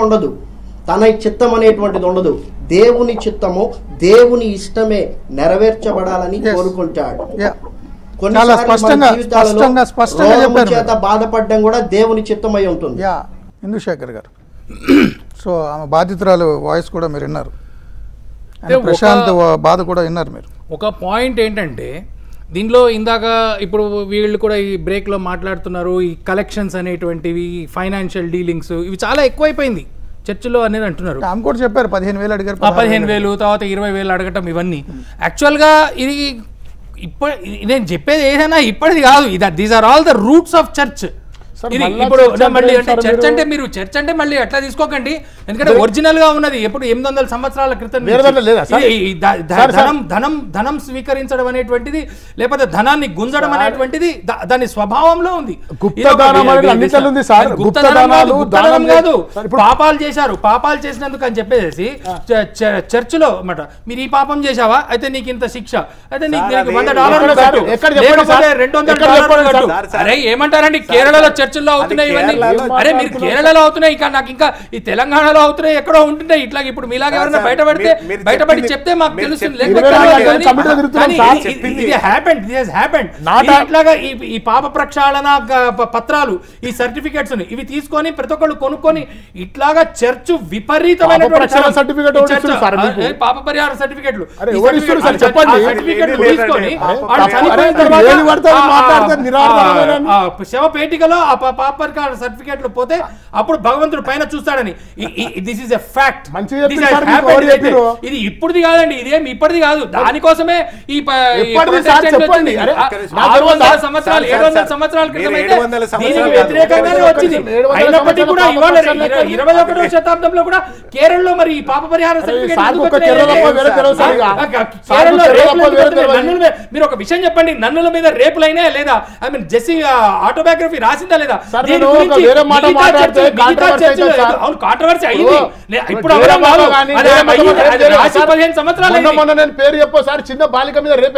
ఉండదు. తన చిత్తం అనేటువంటిది ఉండదు. దేవుని చిత్తము, దేవుని ఇష్టమే నెరవేర్చబడాలని కోరుకుంటాడు. కొన్నిసార్లు చేత బాధపడడం కూడా దేవుని చిత్తమై ఉంటుంది. ఇందుశేఖర్ గారు, సో ఆమె బాధితురాలు వాయిస్ కూడా మీరు విన్నారు, ప్రశాంత్ బాధ కూడా విన్నారు మీరు. ఒక పాయింట్ ఏంటంటే దీనిలో ఇందాక ఇప్పుడు వీళ్ళు కూడా ఈ బ్రేక్లో మాట్లాడుతున్నారు, ఈ కలెక్షన్స్ అనేటువంటివి, ఫైనాన్షియల్ డీలింగ్స్ ఇవి చాలా ఎక్కువైపోయింది చర్చిలో అనేది అంటున్నారు. ఆమె కూడా చెప్పారు 15,000 అడిగారు, 15,000 తర్వాత 20,000 అడగటం. ఇవన్నీ యాక్చువల్గా ఇది ఇప్పుడు నేను చెప్పేది ఏదైనా ఇప్పటిది కాదు. ఇది these are all the roots of church. ఇప్పుడు మళ్ళీ అంటే చర్చ్ అంటే మీరు చర్చ్ అంటే మళ్ళీ ఎట్లా తీసుకోకండి, ఎందుకంటే ఒరిజినల్ గా ఉన్నది ఎప్పుడు 800 సంవత్సరాల క్రితం. ధనం స్వీకరించడం అనేటువంటిది, లేకపోతే ధనాన్ని గుంజడం అనేటువంటిది దాని స్వభావంలో ఉంది. గుప్తదానం కాదు, పాపాలు చేశారు, పాపాలు చేసినందుకు అని చెప్పేసి చర్చ్ లో అన్నమాట. మీరు ఈ పాపం చేశావా అయితే నీకు ఇంత శిక్ష, అయితే నీకు $100 కట్టు, లేకపోతే $200 కట్టు. అరే ఏమంటారండి కేరళలో చర్చ్ అవుతున్నాయి ఇవన్నీ. అరే మీరు కేరళలో అవుతున్నాయి, ఇంకా నాకు ఇంకా ఈ తెలంగాణలో అవుతున్నాయి, ఎక్కడో ఉంటున్నాయి ఇట్లా. ఇప్పుడు మీలాగా ఎవరైనా బయటపడితే బయటపడి చెప్తే మాకు తెలుస్తుంది. ఈ పాప ప్రక్షాళన పత్రాలు, ఈ సర్టిఫికెట్స్ ఇవి తీసుకొని ప్రతి ఒక్కళ్ళు కొనుక్కొని ఇట్లాగా చర్చ్ విపరీతమైన పాప పరిహార సర్టిఫికెట్లు తీసుకొని శవపేటికలో పాపర్ సర్టిఫికెట్లు పోతే అప్పుడు భగవంతుడు పైన చూస్తాడని. This is a fact. ఇది ఇప్పుడుది కాదండి, ఇదేమి ఇప్పటిది కాదు. దానికోసమే ఈ 700 సంవత్సరాల క్రితం దీనికి వ్యతిరేకంగానే వచ్చింది. అయినప్పటికీ కూడా ఇవాళ 21వ శతాబ్దంలో కూడా కేరళలో మరి ఈ పాప పరిహార మీరు ఒక విషయం చెప్పండి, నన్నుల మీద రేపులైనా లేదా ఐ మీన్ జెస్సీ ఆటోబయోగ్రఫీ రాసిందా లేదా? కాంట్రవర్సీ అయింది. ఇప్పుడు 15 సంవత్సరాలు చిన్న బాలిక మీద రేపు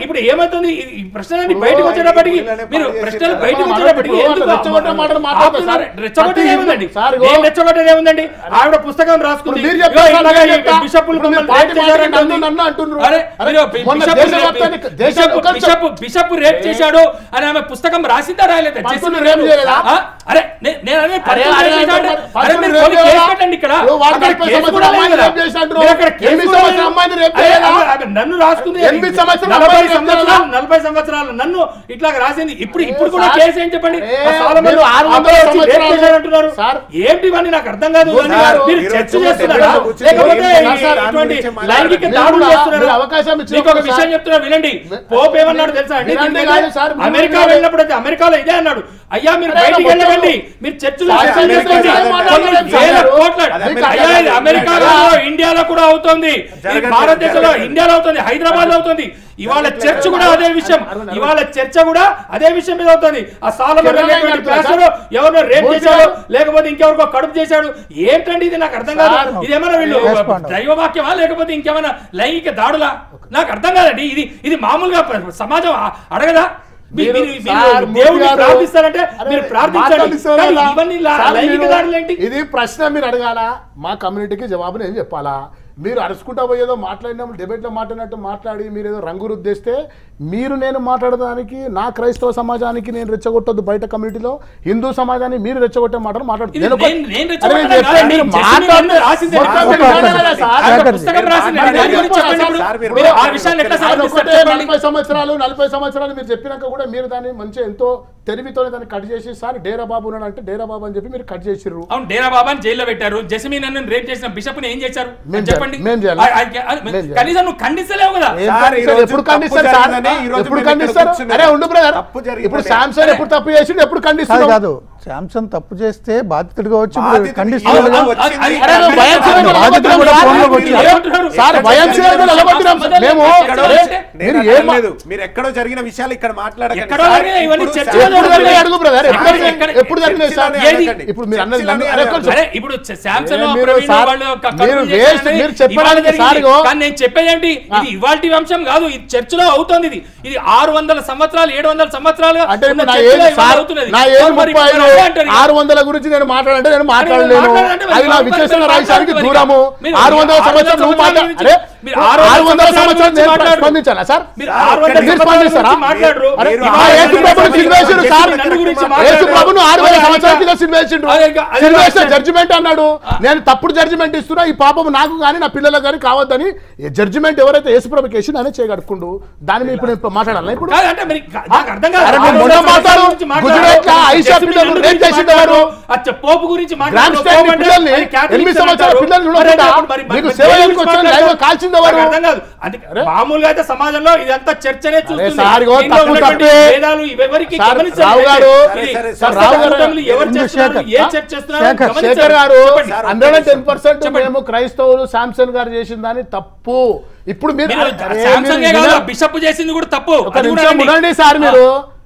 ఇప్పుడు ఏమవుతుంది? ఈ ప్రశ్నలన్నీ బయటకు వచ్చేటప్పటికి మీరు ప్రశ్నలు బయటకు వచ్చేటప్పటికి ఆవిడ పుస్తకం రాసుకుంది. బిషప్ రేప్ చేశాడు అని ఆమె పుస్తకం రాసిందా రాయలేదా? నన్ను రాసుకుంది 40 సంవత్సరాలు నన్ను ఇట్లా రాసింది. ఇప్పుడు కూడా కేసు ఏం చెప్పండి? ఏంటి ఇవన్నీ నాకు అర్థం కాదు. అమెరికా వెళ్ళినప్పుడు అయితే అమెరికాలో ఇదే అన్నాడు, అయ్యా మీరు బయటికి వెళ్ళకండి, మీరు చర్చలు అమెరికాలో ఇండియాలో కూడా అవుతుంది, భారతదేశంలో ఇండియాలో అవుతుంది, హైదరాబాద్ లో అవుతుంది. ఇవాళ చర్చ కూడా అదే విషయం, మీద అవుతుంది. ఆ సాలమన్ ప్లాస్టర్ ఎవరినో రేప్ చేశాడు, లేకపోతే ఇంకెవరికో కడుపు చేశాడు. ఏంటండి ఇది? నాకు అర్థం కాదు. ఇదేమన్నా వీళ్ళు దైవవాక్యమా లేకపోతే ఇంకేమైనా లైంగిక దాడులా? నాకు అర్థం కాదండి. ఇది మామూలుగా సమాజం అడగదా? ఇది ప్రశ్న మీరు అడగాల. మా కమ్యూనిటీకి జవాబు నేను చెప్పాలా? మీరు అరుచుకుంటా పోయేదో మాట్లాడినప్పుడు డిబేట్లో మాట్లాడినట్టు మాట్లాడి మీరు ఏదో రంగు రుద్దేస్తే మీరు నేను మాట్లాడడానికి నా క్రైస్తవ సమాజానికి నేను రెచ్చగొట్టొద్దు, బయట కమ్యూనిటీలో హిందూ సమాజాన్ని మీరు రెచ్చగొట్టే మాటలు మాట్లాడుతున్నారు. 40 సంవత్సరాలు మీరు చెప్పినాక కూడా మీరు దాన్ని మంచి ఎంతో తెలివితో దాన్ని కట్ చేసి సార్ డేరా బాబు ఉన్నాడు అంటే డేరా బాబు అని చెప్పి మీరు కట్ చేసిర్రు. అవును, డేరా బాబాని జైల్లో పెట్టారు. జెస్మిన్ అన్న రేప్ చేసిన బిషప్ని ఏం చేశారు? శాంసన్ తప్పు చేస్తే బాధితుడిగా వచ్చి మీరు ఎక్కడో జరిగిన విషయాలు ఇక్కడ మాట్లాడకండి. నేను చెప్పేదేంటి? ఇది ఇవాల్టి అంశం కాదు, ఇది చర్చలో అవుతుంది. ఇది 600 సంవత్సరాలు 700 సంవత్సరాలు అవుతున్నది. 600 గురించి నేను మాట్లాడంటే నేను మాట్లాడలేను. అది నా విశ్లేషణ రాయడానికి దూరము. 600 సంవత్సరాలు అన్నాడు. నేను తప్పుడు జడ్జిమెంట్ ఇస్తున్నా, ఈ పాపం నాకు కానీ నా పిల్లలకు కానీ కావద్దని జడ్జిమెంట్ ఎవరైతే యేసుప్రభుకి చేసి అనే చేయగడుకుండు. దాని మీద ఇప్పుడు మాట్లాడాలి. ఇప్పుడు పోపు గురించి మామూలుగా అయితే సమాజంలో ఇదంతా చర్చనే చూస్తున్నారు. క్రైస్తవులు శాంసన్ గారు చేసిన దాన్ని తప్పు. ఇప్పుడు బిషప్ చేసింది కూడా తప్పు.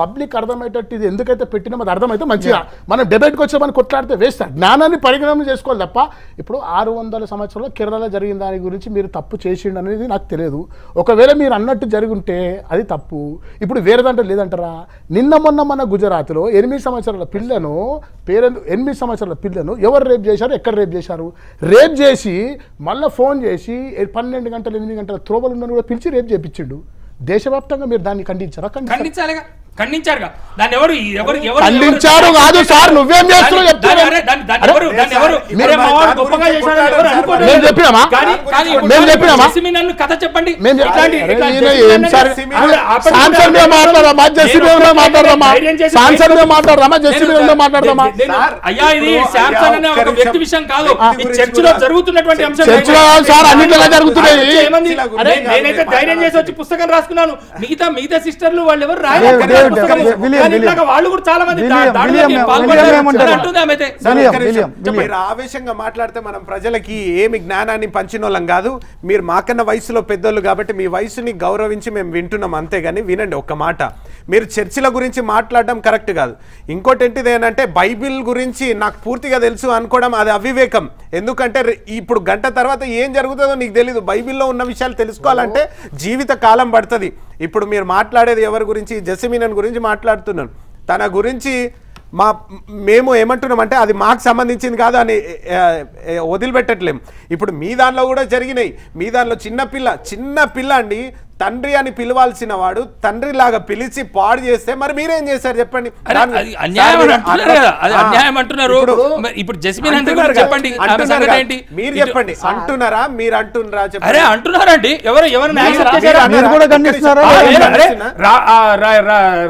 పబ్లిక్ అర్థమయ్యేటట్టు ఇది ఎందుకైతే పెట్టినామో అది అర్థమైతే మంచిగా మనం డిబేట్కి వచ్చామని కొట్లాడితే వేస్ట్. జ్ఞానాన్ని పరిగణన చేసుకోవాలి తప్ప ఇప్పుడు 600 సంవత్సరంలో కేరళలో జరిగిన దాని గురించి మీరు తప్పు చేసిండు అనేది నాకు తెలియదు. ఒకవేళ మీరు అన్నట్టు జరుగుంటే అది తప్పు, ఇప్పుడు వేరే దాంట్లో లేదంటారా? నిన్న మొన్న మన గుజరాత్లో 8 సంవత్సరాల పిల్లను 8 సంవత్సరాల పిల్లను ఎవరు రేప్ చేశారు, ఎక్కడ రేప్ చేశారు? రేప్ చేసి మళ్ళీ ఫోన్ చేసి 12 గంటలు 8 గంటల త్రోబలు ఉన్న కూడా పిలిచి రేప్ చేయించిండు. దేశవ్యాప్తంగా మీరు దాన్ని ఖండించారా? ఖండించాలిగా, ఖండించారుగా. దాన్ని ఎవరు ఎవరు ఎవరు ఖండించారు కాదు సార్, నువ్వేం చేస్తున్నావు చెప్తాను. కథ చెప్పండి, మాట్లాడదామా అయ్యా? ఇది శాంసన్ అనే ఒక వ్యక్తి విషయం కాదు, చర్చలో జరుగుతున్నటువంటి అంశం. నేనైతే ధైర్యం చేసి వచ్చి పుస్తకం రాసుకున్నాను, మిగతా సిస్టర్లు వాళ్ళు ఎవరు రాయలేదు. మీరు ఆవేశంగా మాట్లాడితే మనం ప్రజలకి ఏమి జ్ఞానాన్ని పంచినోళ్ళం కాదు. మీరు మాకన్న వయసులో పెద్దోళ్ళు కాబట్టి మీ వయసుని గౌరవించి మేము వింటున్నాం అంతేగాని. వినండి ఒక్క మాట, మీరు చర్చిల గురించి మాట్లాడడం కరెక్ట్ కాదు. ఇంకోటి ఏంటిది ఏంటంటే బైబిల్ గురించి నాకు పూర్తిగా తెలుసు అనుకోవడం అది అవివేకం. ఎందుకంటే ఇప్పుడు గంట తర్వాత ఏం జరుగుతుందో నీకు తెలీదు. బైబిల్లో ఉన్న విషయాలు తెలుసుకోవాలంటే జీవిత కాలం పడుతుంది. ఇప్పుడు మీరు మాట్లాడేది ఎవరి గురించి? జెసిమినన్ గురించి మాట్లాడుతున్నాను. తన గురించి మేము ఏమంటున్నామంటే అది మాకు సంబంధించింది కాదు అని వదిలిపెట్టట్లేం. ఇప్పుడు మీ దానిలో కూడా జరిగినాయి. మీ దానిలో చిన్న పిల్ల అండి, తండ్రి అని పిలవాల్సిన వాడు తండ్రి లాగా పిలిచి పాడు చేస్తే మరి మీరేం చేశారు చెప్పండి? మీరు చెప్పండి అంటున్నారా? మీరు అంటున్నారా? అంటున్నారండి.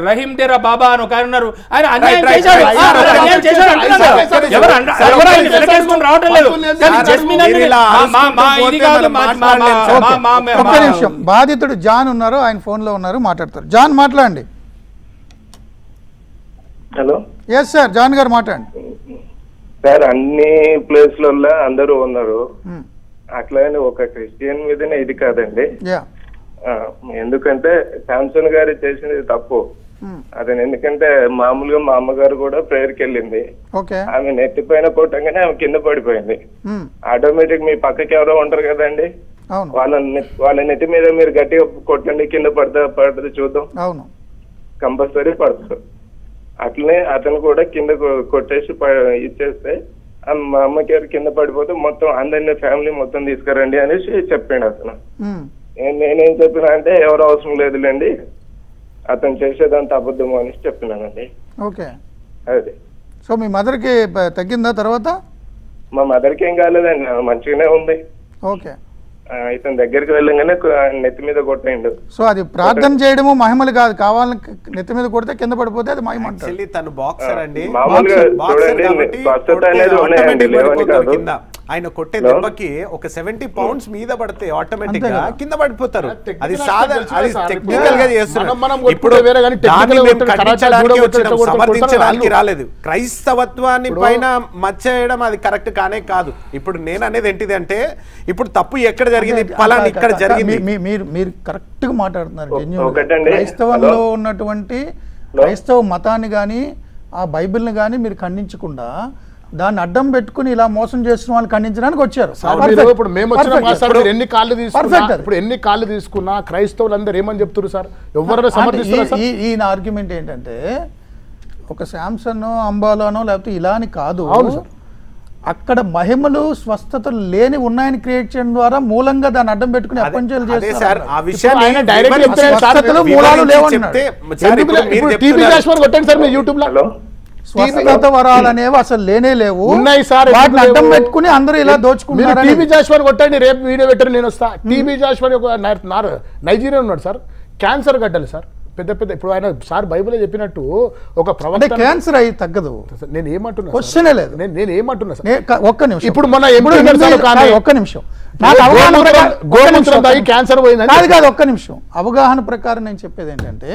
రహీమ్ డేరా బాబా అని ఒక ఆయన ఉన్నారు, ఆయన అన్యాయం చేశారు. బాధితుడు జాన్ ఉన్నారు, ఆయన ఫోన్ లో ఉన్నారు, మాట్లాడతారు. జాన్ మాట్లాడండి. హలో ఎస్ సార్, జాన్ గారు మాట్లాడండి సార్. అన్ని ప్లేస్లలో అందరూ ఉన్నారు, అట్లానే ఒక క్రిస్టియన్ మీదనే ఇది కాదండి. ఎందుకంటే శాంసన్ గారు చేసినది తప్పు అదే. ఎందుకంటే మామూలుగా మా అమ్మగారు కూడా ప్రేయర్కి వెళ్ళింది, ఆమె నెత్తి పైన కొట్టంగానే ఆమె కింద పడిపోయింది. ఆటోమేటిక్ మీ పక్కకి ఎవరో ఉంటారు కదండి, వాళ్ళ నెత్తి మీద మీరు గట్టిగా కొట్టండి, కింద పడుతుంది చూద్దాం, కంపల్సరీ పడుతుంది. అట్లనే అతను కూడా కింద కొట్టేసి ఇచ్చేస్తే మా అమ్మగారు కింద పడిపోతే మొత్తం అందరినీ ఫ్యామిలీ మొత్తం తీసుకురండి అనేసి చెప్పాడు అతను. నేనేం చెప్పినా అంటే ఎవరు అవసరం లేదులేండి, అతను చేసేదంతా అబద్ధము అనేసి చెప్పినానండి. ఓకే అదే. సో మీ మదర్ కి తగ్గిందా తర్వాత? మా మదర్ కి ఏం కాలేదండి, మంచిగానే ఉంది. ఓకే, ఇతని దగ్గరికి వెళ్ళంగానే నెత్తి మీద కొట్టేయండు. సో అది ప్రార్థన చేయడము మహిమలు కాదు, కావాలని నెత్తి మీద కొడితే కింద పడిపోతే అది మహిమ అంటారు. తను బాక్సర్ అండి, ఆయన కొట్టే దెబ్బకి ఒక 70 పౌండ్స్ మీద పడితే ఆటోమేటిక్ గా కింద పడిపోతారు. అది టెక్నికల్ గా చేస్తున్నారు. ఇప్పుడు సమర్థించడానికి రాలేదు, క్రైస్తవత్వాన్ని పైన మచ్చయడం అది కరెక్ట్ కానే కాదు. ఇప్పుడు నేను అనేది ఏంటిది అంటే ఇప్పుడు తప్పు ఎక్కడ జరిగింది, ఫలానా ఇక్కడ జరిగింది. మీరు కరెక్ట్ గా మాట్లాడుతున్నారు. క్రైస్తవంలో ఉన్నటువంటి క్రైస్తవ మతాన్ని గాని ఆ బైబిల్ ని గాని మీరు ఖండించకుండా దాన్ని అడ్డం పెట్టుకుని ఇలా మోసం చేస్తున్న వాళ్ళు ఖండించడానికి వచ్చారు. ఇప్పుడు మేము వచ్చిన ఎన్ని కాళ్ళు తీసుకున్నా క్రైస్తవులు అందరూ ఏమని చెప్తారు సార్? ఎవరైనా సమర్థిస్తారు. ఈయన ఆర్గ్యుమెంట్ ఏంటంటే ఒక శాంసన్ అంబాలోనో లేకపోతే ఇలా అని కాదు, అక్కడ మహిమలు స్వస్థతలు లేని ఉన్నాయని క్రియేట్ చేయడం ద్వారా మూలంగా దాన్ని అడ్డం పెట్టుకుని అపంచలు చేస్తారు. స్వస్థత వరాలు అనేవి అసలు లేనే లేవు, వాటిని అడ్డం పెట్టుకుని అందరూ ఇలా దోచుకుంటారు. టీబీ జాస్వాని కొట్టండి, రేపు వీడియో పెట్టండి, నేను వస్తా. టీబీ జాస్వాని ఒక నైజీరియా ఉన్నాడు సార్, క్యాన్సర్ గడ్డలు సార్, పెద్ద ఇప్పుడు ఆయన సార్ బైబిల్లో చెప్పినట్టు ఒక ప్రవక్త క్యాన్సర్ అయ్యి తగ్గదు. నేను ఏమంటున్నా క్వశ్చన్ లేదు, నేను ఏమంటున్నా సార్ ఒక్క నిమిషం. ఇప్పుడు మన ఒక్క నిమిషం క్యాన్సర్ పోయింది అది కాదు, ఒక్క నిమిషం. అవగాహన ప్రకారం నేను చెప్పేది ఏంటంటే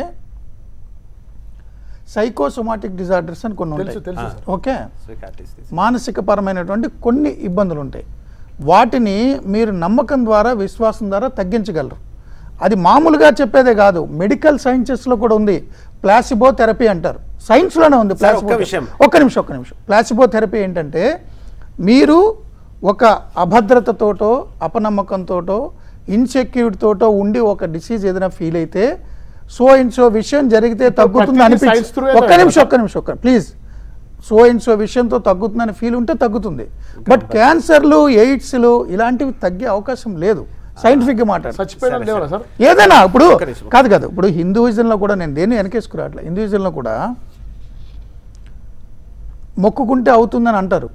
సైకోసోమాటిక్ డిజార్డర్స్ అని కొన్ని ఉంటాయి. ఓకే, మానసిక పరమైనటువంటి కొన్ని ఇబ్బందులు ఉంటాయి, వాటిని మీరు నమ్మకం ద్వారా విశ్వాసం ద్వారా తగ్గించగలరు. అది మామూలుగా చెప్పేదే కాదు, మెడికల్ సైన్సెస్లో కూడా ఉంది. ప్లాసిబో థెరపీ అంటారు, సైన్స్లోనే ఉంది ప్లాసిబో. ఒక్క నిమిషం. ప్లాసిబో థెరపీ ఏంటంటే మీరు ఒక అభద్రతతోటో అపనమ్మకంతోటో ఇన్సెక్యూర్ తోటో ఉండి ఒక డిసీజ్ ఏదైనా ఫీల్ అయితే సో ఇన్సో విషయం జరిగితే తగ్గుతుంది అనిపిస్తుంది. ఒక్క నిమిషం ప్లీజ్. సో ఇన్సో విషయంతో తగ్గుతుందని ఫీల్ ఉంటే తగ్గుతుంది, బట్ క్యాన్సర్లు ఎయిడ్స్లు ఇలాంటివి తగ్గే అవకాశం లేదు సైంటిఫిక్గా మాట్లాడారు ఏదైనా. ఇప్పుడు కాదు ఇప్పుడు హిందూయిజంలో కూడా నేను దేన్ని వెనకేసుకురావట్లే. హిందూయిజంలో కూడా మొక్కుకుంటే అవుతుందని అంటారు,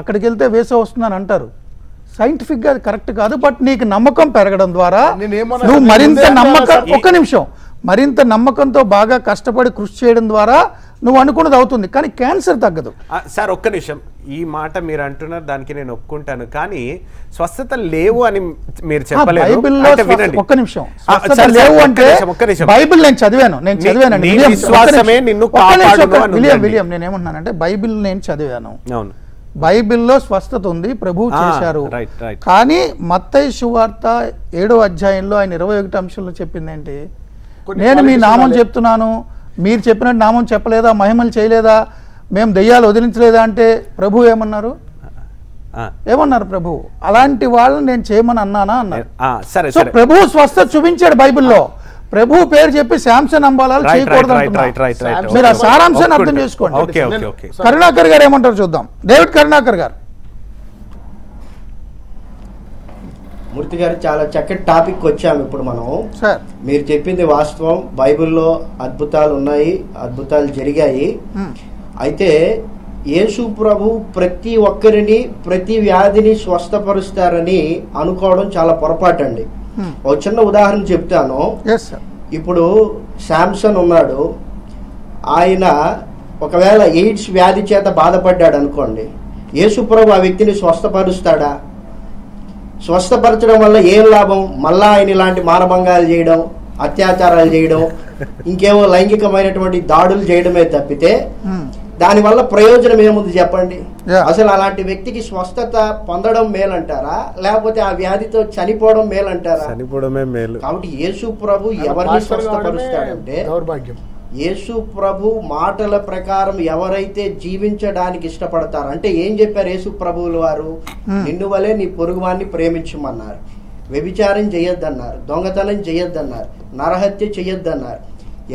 అక్కడికి వెళ్తే వేసే వస్తుందని అంటారు. సైంటిఫిక్గా అది కరెక్ట్ కాదు, బట్ నీకు నమ్మకం పెరగడం ద్వారా నువ్వు మరింత నమ్మకం మరింత నమ్మకంతో బాగా కష్టపడి కృషి చేయడం ద్వారా నువ్వు అనుకున్నది అవుతుంది, కానీ క్యాన్సర్ తగ్గదు. సార్ ఒక్క నిమిషం, ఈ మాట మీరు అంటున్నారు దానికి నేను ఒప్పుకుంటాను, కానీ స్వస్థత లేవు అని మీరు చెప్పలేదు. బైబిల్ నేను చదివాను, బైబిల్ నేను చదివాను, బైబిల్లో స్వస్థత ఉంది, ప్రభువు చేశారు. కానీ మత్తయి సువార్త 7వ అధ్యాయంలో ఆయన 21వ అంశంలో చెప్పింది ఏంటి? నేను మీ నామం చెప్తున్నాను, మీరు చెప్పినట్టు నామం చెప్పలేదా, మహిమలు చేయలేదా, మేము దెయ్యాలు వదిలించలేదా అంటే ప్రభు ఏమన్నారు? ప్రభు అలాంటి వాళ్ళని నేను చేయమని అన్నానా అన్నారు. సో ప్రభు స్వస్థత చూపించాడు బైబిల్లో, ప్రభు పేరు చెప్పి శాంసన్ అంబాలాలు చేయకూడదు అంటున్నారు. మీరు ఆ సారాంశాన్ని అర్థం చేసుకోండి. కరుణాకర్ గారు ఏమంటారు చూద్దాం. డేవిడ్ కరుణాకర్ గారు. మూర్తి గారు చాలా చక్కటి టాపిక్ వచ్చాము ఇప్పుడు మనం. సార్ మీరు చెప్పింది వాస్తవం, బైబిల్లో అద్భుతాలు ఉన్నాయి, అద్భుతాలు జరిగాయి. అయితే యేసు ప్రభు ప్రతి ఒక్కరిని ప్రతి వ్యాధిని స్వస్థపరుస్తారని అనుకోవడం చాలా పొరపాటు అండి. ఒక చిన్న ఉదాహరణ చెప్తాను. ఇప్పుడు శాంసన్ ఉన్నాడు, ఆయన ఒకవేళ ఎయిడ్స్ వ్యాధి చేత బాధపడ్డాడు అనుకోండి, యేసు ప్రభు ఆ వ్యక్తిని స్వస్థపరుస్తాడా? స్వస్థపరచడం వల్ల ఏం లాభం? మళ్ళా ఆయన ఇలాంటి మానభంగాలు చేయడం, అత్యాచారాలు చేయడం, ఇంకేమో లైంగికమైనటువంటి దాడులు చేయడమే తప్పితే దానివల్ల ప్రయోజనం ఏముంది చెప్పండి? అసలు అలాంటి వ్యక్తికి స్వస్థత పొందడం మేలంటారా, లేకపోతే ఆ వ్యాధితో చనిపోవడం మేలంటారా? చనిపోవడమే మేలు. కాబట్టి యేసు ప్రభు ఎవరిని స్వస్థపరుస్తాడంటే, యేసు ప్రభు మాటల ప్రకారం ఎవరైతే జీవించడానికి ఇష్టపడతారు. అంటే ఏం చెప్పారు యేసు ప్రభువులు వారు? నిన్ను వలే నీ పొరుగువాన్ని ప్రేమించమన్నారు, వ్యభిచారం చేయొద్దన్నారు, దొంగతనం చేయొద్దన్నారు, నరహత్య చేయొద్దన్నారు.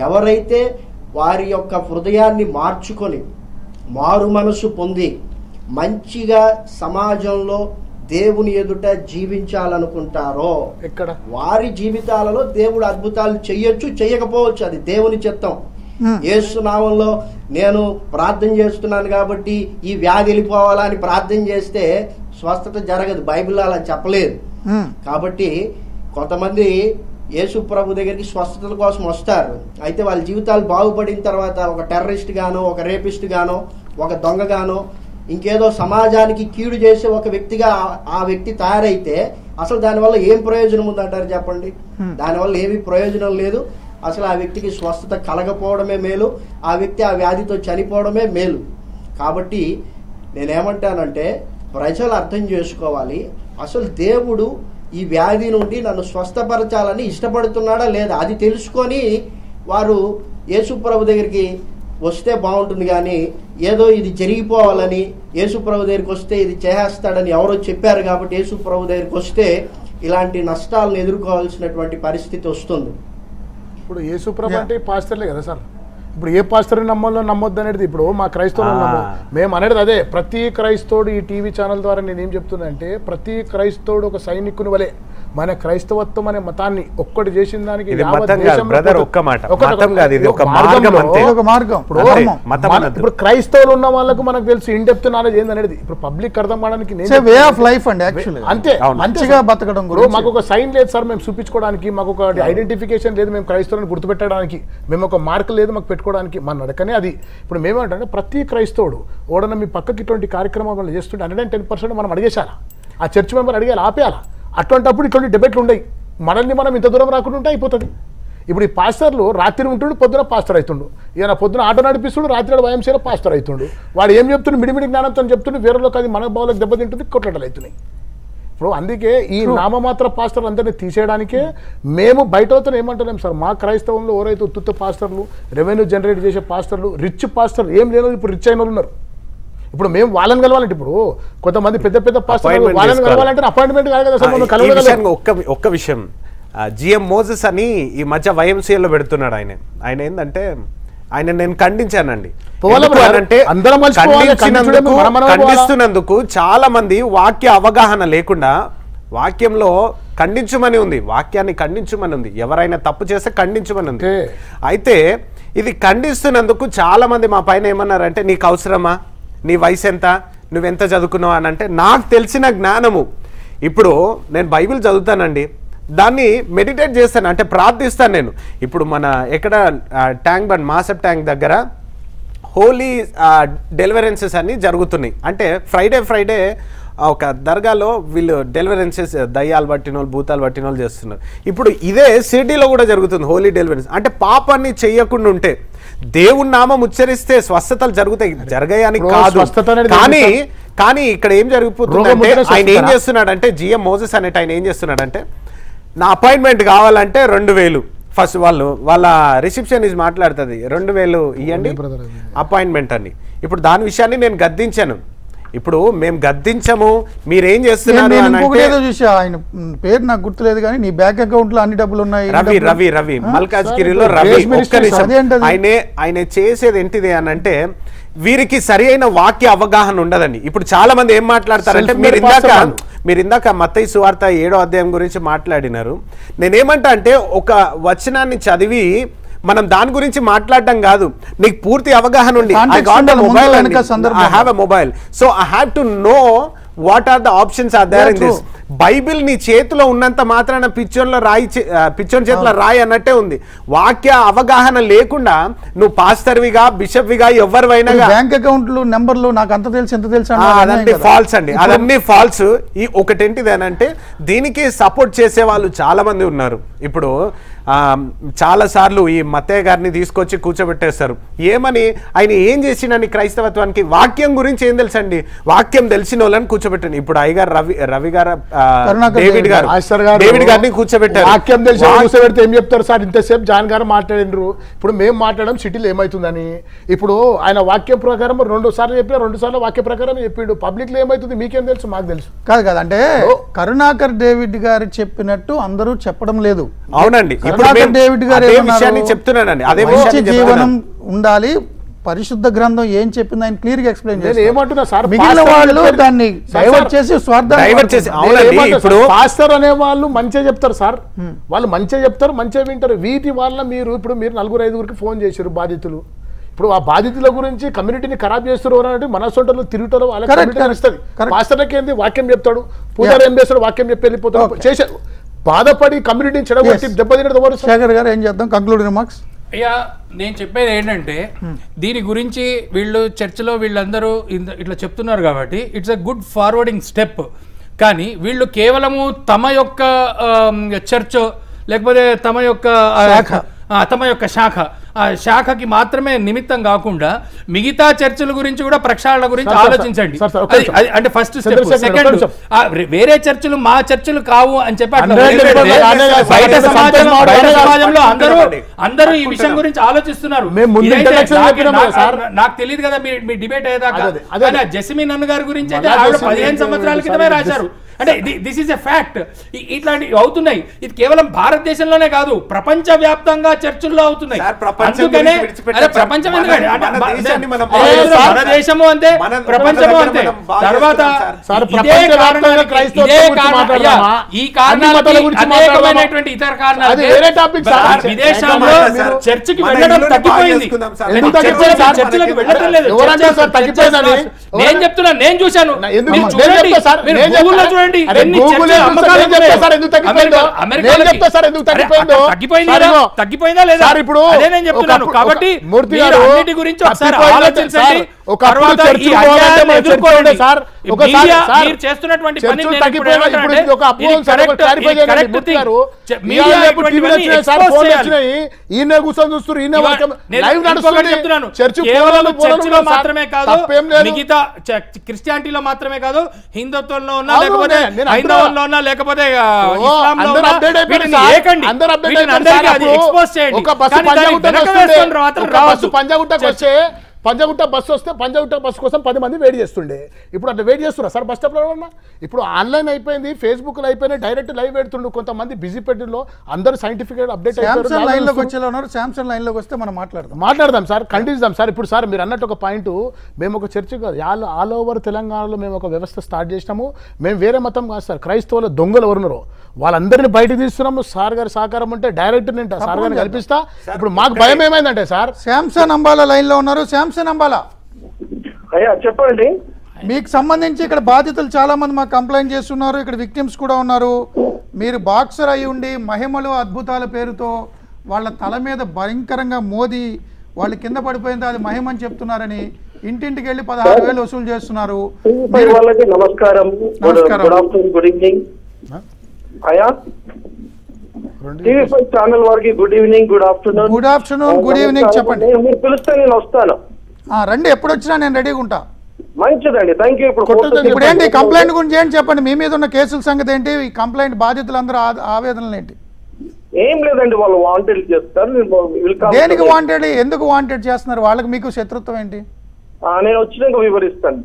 ఎవరైతే వారి యొక్క హృదయాన్ని మార్చుకొని మారు మనసు పొంది మంచిగా సమాజంలో దేవుని ఎదుట జీవించాలనుకుంటారో వారి జీవితాలలో దేవుడు అద్భుతాలు చెయ్యొచ్చు, చెయ్యకపోవచ్చు, అది దేవుని చిత్తం. యేసు నామంలో నేను ప్రార్థన చేస్తున్నాను కాబట్టి ఈ వ్యాధి వెళ్ళిపోవాలా అని ప్రార్థన చేస్తే స్వస్థత జరగదు, బైబిల్ అలా చెప్పలేదు. కాబట్టి కొంతమంది యేసు ప్రభు దగ్గరికి స్వస్థతల కోసం వస్తారు, అయితే వాళ్ళ జీవితాలు బాగుపడిన తర్వాత ఒక టెర్రరిస్ట్ గానో, ఒక రేపిస్ట్ గానో, ఒక దొంగ గానో, ఇంకేదో సమాజానికి కీడు చేసే ఒక వ్యక్తిగా ఆ వ్యక్తి తయారైతే అసలు దానివల్ల ఏం ప్రయోజనం ఉందంటారు చెప్పండి? దానివల్ల ఏమీ ప్రయోజనం లేదు. అసలు ఆ వ్యక్తికి స్వస్థత కలగపోవడమే మేలు, ఆ వ్యక్తి ఆ వ్యాధితో చనిపోవడమే మేలు. కాబట్టి నేనేమంటానంటే ప్రజలు అర్థం చేసుకోవాలి, అసలు దేవుడు ఈ వ్యాధి నుండి నన్ను స్వస్థపరచాలని ఇష్టపడుతున్నాడా లేదా, అది తెలుసుకొని వారు యేసు ప్రభు దగ్గరికి వస్తే బాగుంటుంది. కానీ ఏదో ఇది జరిగిపోవాలని యేసు ప్రభు దగ్గరికి వస్తే ఇది చేసేస్తాడని ఎవరో చెప్పారు కాబట్టి యేసు ప్రభు దగ్గరికి వస్తే ఇలాంటి నష్టాలను ఎదుర్కోవాల్సినటువంటి పరిస్థితి వస్తుంది. ఇప్పుడు యేసు ప్రభు అంటే పాస్టర్లే కదా సార్, ఇప్పుడు ఏ పాస్టర్ని నమ్మల్లో నమ్మొద్దు అనేది ఇప్పుడు మా క్రైస్తవులు మేము అనేది అదే. ప్రతి క్రైస్తవుడు ఈ టీవీ ఛానల్ ద్వారా నేనేం చెప్తున్నా అంటే ప్రతి క్రైస్తవుడు ఒక సైనికుని వలె మన క్రైస్తవత్వం అనే మతాన్ని ఒక్కటి చేసిన దానికి ఇప్పుడు క్రైస్తవులు ఉన్న వాళ్ళకు మనకు తెలుసు ఇన్ డెప్త్ నాలెడ్జ్ ఏందనేది ఇప్పుడు పబ్లిక్ అర్థం అవడానికి అంతే. మంచిగా బతకడం మాకు ఒక సైన్ లేదు సార్, మేము చూపించుకోవడానికి మాకు ఒక ఐడెంటిఫికేషన్ లేదు, మేము క్రైస్తవులను గుర్తుపెట్టడానికి మేము ఒక మార్క్ లేదు, మాకు పెట్టుకోవడానికి మన నడకనే అది. ఇప్పుడు మేమేంటే ప్రతి క్రైస్తవుడు ఓడన మీ పక్కకి ఇటువంటి కార్యక్రమాలు చేస్తుంటే 110% మనం అడిగేశారా, ఆ చర్చ్ మెంబర్ అడిగారు ఆపేయాలా? అట్లాంటప్పుడు ఇటువంటి డిబేట్లు ఉండయి, మనల్ని మనం ఇంత దూరం రాకుండా ఉంటే అయిపోతుంది. ఇప్పుడు ఈ పాస్టర్లు రాత్రి ఉంటుండు, పొద్దున పాస్టర్ అవుతుండు, ఈయన పొద్దున ఆటో నడిపిస్తుడు, రాత్రి వయంసేన పాస్టర్ అవుతుండు. వాడు ఏం చెప్తుండ్రు? మిడిమిడి జ్ఞానంతో చెప్తుండ్రు, వేరేలోకి అది మన భావాలకు దెబ్బతింటుంది, కొట్లాటలు అవుతున్నాయి. ఇప్పుడు అందుకే ఈ నామమాత్ర పాస్టర్లు అందరినీ తీసేయడానికే మేము బయటతో ఏమంటున్నాం సార్, మా క్రైస్తవంలో ఎవరైతే ఉత్తుత్త పాస్టర్లు రెవెన్యూ జనరేట్ చేసే పాస్టర్లు రిచ్ పాస్టర్లు ఏం లేని వాళ్ళు ఇప్పుడు రిచ్ అయిన ఉన్నారు. ఇప్పుడు మేము వాళ్ళని కలవాలంటే ఇప్పుడు కొంతమంది పెద్ద పెద్ద పాస్టర్లు వాళ్ళని కలవాలంటే అపాయింట్మెంట్ కాదు కదా సార్. మనం కలవగలం. ఒక్క విషయం జిఎం మోజెస్ అని ఈ మధ్య వైఎంసీఏలో పెడుతున్నాడు ఆయన. ఆయన ఏంటంటే ఆయన నేను ఖండించానండి. ఖండిస్తున్నందుకు చాలా మంది వాక్య అవగాహన లేకుండా, వాక్యంలో ఖండించమని ఉంది, వాక్యాన్ని ఖండించమని ఉంది, ఎవరైనా తప్పు చేస్తే ఖండించమని ఉంది. అయితే ఇది ఖండిస్తున్నందుకు చాలా మంది మా పైన ఏమన్నారంటే, నీకు అవసరమా, నీ వయసు ఎంత, నువ్వెంత చదువుకున్నావు అని. అంటే నాకు తెలిసిన జ్ఞానము, ఇప్పుడు నేను బైబిల్ చదువుతానండి, దాన్ని మెడిటేట్ చేస్తాను, అంటే ప్రార్థిస్తాను. నేను ఇప్పుడు మన ఎక్కడ ట్యాంక్ బండ్ మాసప్ ట్యాంక్ దగ్గర హోలీ డెలివరెన్సెస్ అన్నీ జరుగుతున్నాయి. అంటే ఫ్రైడే ఫ్రైడే ఒక దర్గాలో వీళ్ళు డెలివరెన్సెస్ దయ్యాలు పట్టిన వాళ్ళు భూతాలు పట్టిన వాళ్ళు చేస్తున్నారు. ఇప్పుడు ఇదే సిటీలో కూడా జరుగుతుంది హోలీ డెలివరెన్స్. అంటే పాపాన్ని చేయకుండా ఉంటే దేవుని నామం ఉచ్చరిస్తే స్వస్థతలు జరుగుతాయి, జరగడానికి కాదు. కానీ కానీ ఇక్కడ ఏం జరిగిపోతుందంటే ఆయన ఏం చేస్తున్నాడంటే జిఎం మోజెస్ అనేట ఆయన ఏం చేస్తున్నాడంటే, నా అపాయింట్మెంట్ కావాలంటే 2000 ఫస్ట్ వాళ్ళ రిసెప్షనిస్ట్ మాట్లాడుతుంది, 2000 ఇవ్వండి అపాయింట్మెంట్ అని. ఇప్పుడు దాని విషయాన్ని నేను గద్దించాను. ఇప్పుడు మేము గద్దించము, మీరేం చేస్తున్నారు ఆయన పేరు నాకు గుర్తులేదు కానీ నీ బ్యాంక్ అకౌంట్ లో అన్ని డబ్బులు ఉన్నాయి. రవి మల్కాజ్గిరిలో రవి. ఆయన చేసేది ఏంటిది అని అంటే, వీరికి సరి అయిన వాక్య అవగాహన ఉండదండి. ఇప్పుడు చాలా మంది ఏం మాట్లాడతారంటే, మీరు ఇందాక మత్తయి సువార్త 7వ అధ్యాయం గురించి మాట్లాడినారు. నేనేమంటా అంటే, ఒక వచనాన్ని చదివి మనం దాని గురించి మాట్లాడడం కాదు, నీకు పూర్తి అవగాహన ఉండి I have a mobile so I have to know what are the options are there in this. Bible నీ చేతిలో ఉన్నంత మాత్రాన పిచ్చోన్ చేతిలో రాయి అన్నట్టే ఉంది. వాక్య అవగాహన లేకుండా నువ్వు పాస్టర్విగా బిషప్విగా ఎవరివైనా బ్యాంక్ అకౌంట్లు నెంబర్లు నాకు అంత తెలుసు ఎంత తెలుసు అదంటే ఫాల్స్ అండి, అదన్నీ ఫాల్స్. ఈ ఒకటేంటిదేనంటే దీనికి సపోర్ట్ చేసే వాళ్ళు చాలా మంది ఉన్నారు. ఇప్పుడు చాలాసార్లు ఈ మత్తయ్య గారిని తీసుకొచ్చి కూర్చోబెట్టేస్తారు. ఏమని, ఆయన ఏం చేసినని క్రైస్తవత్వానికి వాక్యం గురించి ఏం తెలుసండి, వాక్యం తెలిసిన వాళ్ళని కూర్చోబెట్టండి. ఇప్పుడు అయ్యగారు రవి గారు డేవిడ్ గారిని కూర్చోబెట్టారు. వాక్యం తెలిసి కూర్చోబెడితే ఏం చెప్తారు సార్, ఇంతసేపు జాన్ గారు మాట్లాడినరు, ఇప్పుడు మేము మాట్లాడడం సిటీలో ఏమవుతుందని. ఇప్పుడు ఆయన వాక్యం ప్రకారం 2 సార్లు చెప్పినా 2 సార్లు వాక్య ప్రకారం చెప్పిండు. పబ్లిక్ లో ఏమవుతుంది మీకేం తెలుసు, మాకు తెలుసు కాదు కదా. అంటే కరుణాకర్ డేవిడ్ గారు చెప్పినట్టు అందరూ చెప్పడం లేదు. అవునండి, డేవిడ్ గారు చెప్తున్నానండి, అదే జీవనం ఉండాలి, పరిశుద్ధ గ్రంథం ఏం చెప్పింది ఆయన క్లియర్ గా ఎక్స్ప్లెయిన్ చేశారు. ఏమంటున్నా సార్, మిగిలిన వాళ్ళు దాన్ని డైవర్ట్ చేసి స్వార్థాన్ని డైవర్ట్ చేసి. అవునండి, ఇప్పుడు పాస్టర్ అనే వాళ్ళు మంచిగా చెప్తారు సార్, వాళ్ళు మంచిగా చెప్తారు, మంచిగా వింటారు. వీటి వల్ల మీరు 4-5 ఫోన్ చేశారు బాధితులు. ఇప్పుడు ఆ బాధితుల గురించి కమ్యూనిటీని ఖరాబ్ చేస్తున్నారు అంటే మన సొంటలు తిరుగుతారు, వాళ్ళ కమ్యూనిటీ నడుస్తుంది. పాస్టర్కి ఏంది, వాక్యం చెప్తాడు, పూజారి ఏం చేస్తాడు, వాక్యం చెప్పి వెళ్ళిపోతాడు. చేశారు బాధపడి కమ్యూనిటీని చెడగొట్టి దెబ్బతిన శేఖర్ గారు ఏం చేద్దాం కంక్లూడింగ్ రిమార్క్స్. అయ్యా, నేను చెప్పేది ఏంటంటే, దీని గురించి వీళ్ళు చర్చలో వీళ్ళందరూ ఇట్లా చెప్తున్నారు కాబట్టి it's a good forwarding step. కానీ వీళ్ళు కేవలము తమ యొక్క చర్చ్ లేకపోతే తమ యొక్క శాఖ శాఖకి మాత్రమే నిమిత్తం కాకుండా మిగతా చర్చల గురించి కూడా ప్రక్షాళన గురించి ఆలోచించండి. అంటే ఫస్ట్ స్టెప్. సెకండ్, వేరే చర్చలు మా చర్చలు కావు అని చెప్పి అందరూ ఈ విషయం గురించి ఆలోచిస్తున్నారు. నాకు తెలియదు కదా మీ డిబేట్ అయ్యేదాకా. జస్మిన్ అన్న గారి గురించి అయితే 15 సంవత్సరాల క్రితమే రాశారు. అంటే దిస్ ఈస్ ఎ ఫ్యాక్ట్. ఇట్లాంటివి అవుతున్నాయి. ఇది కేవలం భారతదేశంలోనే కాదు, ప్రపంచ వ్యాప్తంగా చర్చల్లో అవుతున్నాయి. అందుకనే ప్రపంచం అంతే, ప్రపంచము అంతే. తర్వాత ఈ కారణాలైనటువంటి ఇతర కారణాలు విదేశాల్లో చర్చకి వెళ్ళడం తగ్గిపోయింది. చర్చలకు వెళ్ళడం లేదు. నేను చెప్తున్నా, నేను చూశాను. తగ్గిపోయిందా లేదా, అదే నేను చెప్తున్నాను. కాబట్టి మూర్తి గారు గురించి ఒకసారి ఆలోచించండి. మిగతా క్రిస్టియానిటీలో మాత్రమే కాదు, హిందుత్వంలో ఉన్నా లేకపోతే హైందవంలో ఉన్నా లేకపోతే పంజాగుట్ట బస్సు వస్తే పంజాగుట్ట బస్సు కోసం 10 మంది వెయిట్ చేస్తుండే. ఇప్పుడు అట్లా వెయిట్ చేస్తున్నా సార్ బస్ స్టాప్లో ఉన్నా. ఇప్పుడు ఆన్లైన్ అయిపోయింది, ఫేస్బుక్లో అయిపోయినాయి, డైరెక్ట్ లైవ్ పెడుతుండ్రు కొంతమంది బిజీ పెట్టిలో. అందరూ సైంటిఫిక్ అప్డేట్ లైన్లోకి వచ్చేలా ఉన్నారు. శాంసంగ్ లైన్లోకి వస్తే మనం మాట్లాడదాం సార్, ఖండిస్తాం సార్. ఇప్పుడు సార్ మీరు అన్నట్టు ఒక పాయింట్, మేము ఒక చర్చ ఆల్ ఓవర్ తెలంగాణలో మేము ఒక వ్యవస్థ స్టార్ట్ చేసినాము. మేము వేరే మతం కాదు సార్, క్రైస్తవుల దొంగలు ఎవరున్నారో వాళ్ళందరినీ బయటకు తీస్తున్నాము. సార్ గారి సహకారం ఉంటే డైరెక్ట్ నేను సార్ గారిని కల్పిస్తా. ఇప్పుడు మాకు భయం ఏమైందంటే సార్, శాంసంగ్ అంబాలా లైన్లో ఉన్నారు. చెప్పండి, మీకు సంబంధించి ఇక్కడ బాధితులు చాలా మంది మాకు కంప్లైంట్ చేస్తున్నారు, ఇక్కడ విక్టిమ్స్ కూడా ఉన్నారు. మీరు బాక్సర్ అయి ఉండి మహిమలు అద్భుతాల పేరుతో వాళ్ళ తల మీద భయంకరంగా మోది వాళ్ళు కింద పడిపోయిందో అది మహిమని చెప్తున్నారని ఇంటింటికి వెళ్ళి 16,000 వసూలు చేస్తున్నారు. నమస్కారం, ఛానల్ వారికి good evening, good afternoon. Good afternoon, good evening. చెప్పండి, మీరు పిలిస్తే నేను వస్తాను. రండి, ఎప్పుడు వచ్చినా నేను రెడీగా ఉంటా. మంచిదండి, థ్యాంక్ యూ. ఇప్పుడు ఏంటి కంప్లైంట్ గురించి ఏంటి చెప్పండి, మీ మీద ఉన్న కేసుల సంగతి ఏంటి, ఈ కంప్లైంట్ బాధితులందరూ ఆవేదనలు ఏంటి? ఏం లేదండి, వాళ్ళు వాంటెడ్ చేస్తారు. దేనికి వాంటెడ్, ఎందుకు వాంటెడ్ చేస్తున్నారు, వాళ్ళకి మీకు శత్రుత్వం ఏంటి? నేను వచ్చినాక వివరిస్తాను.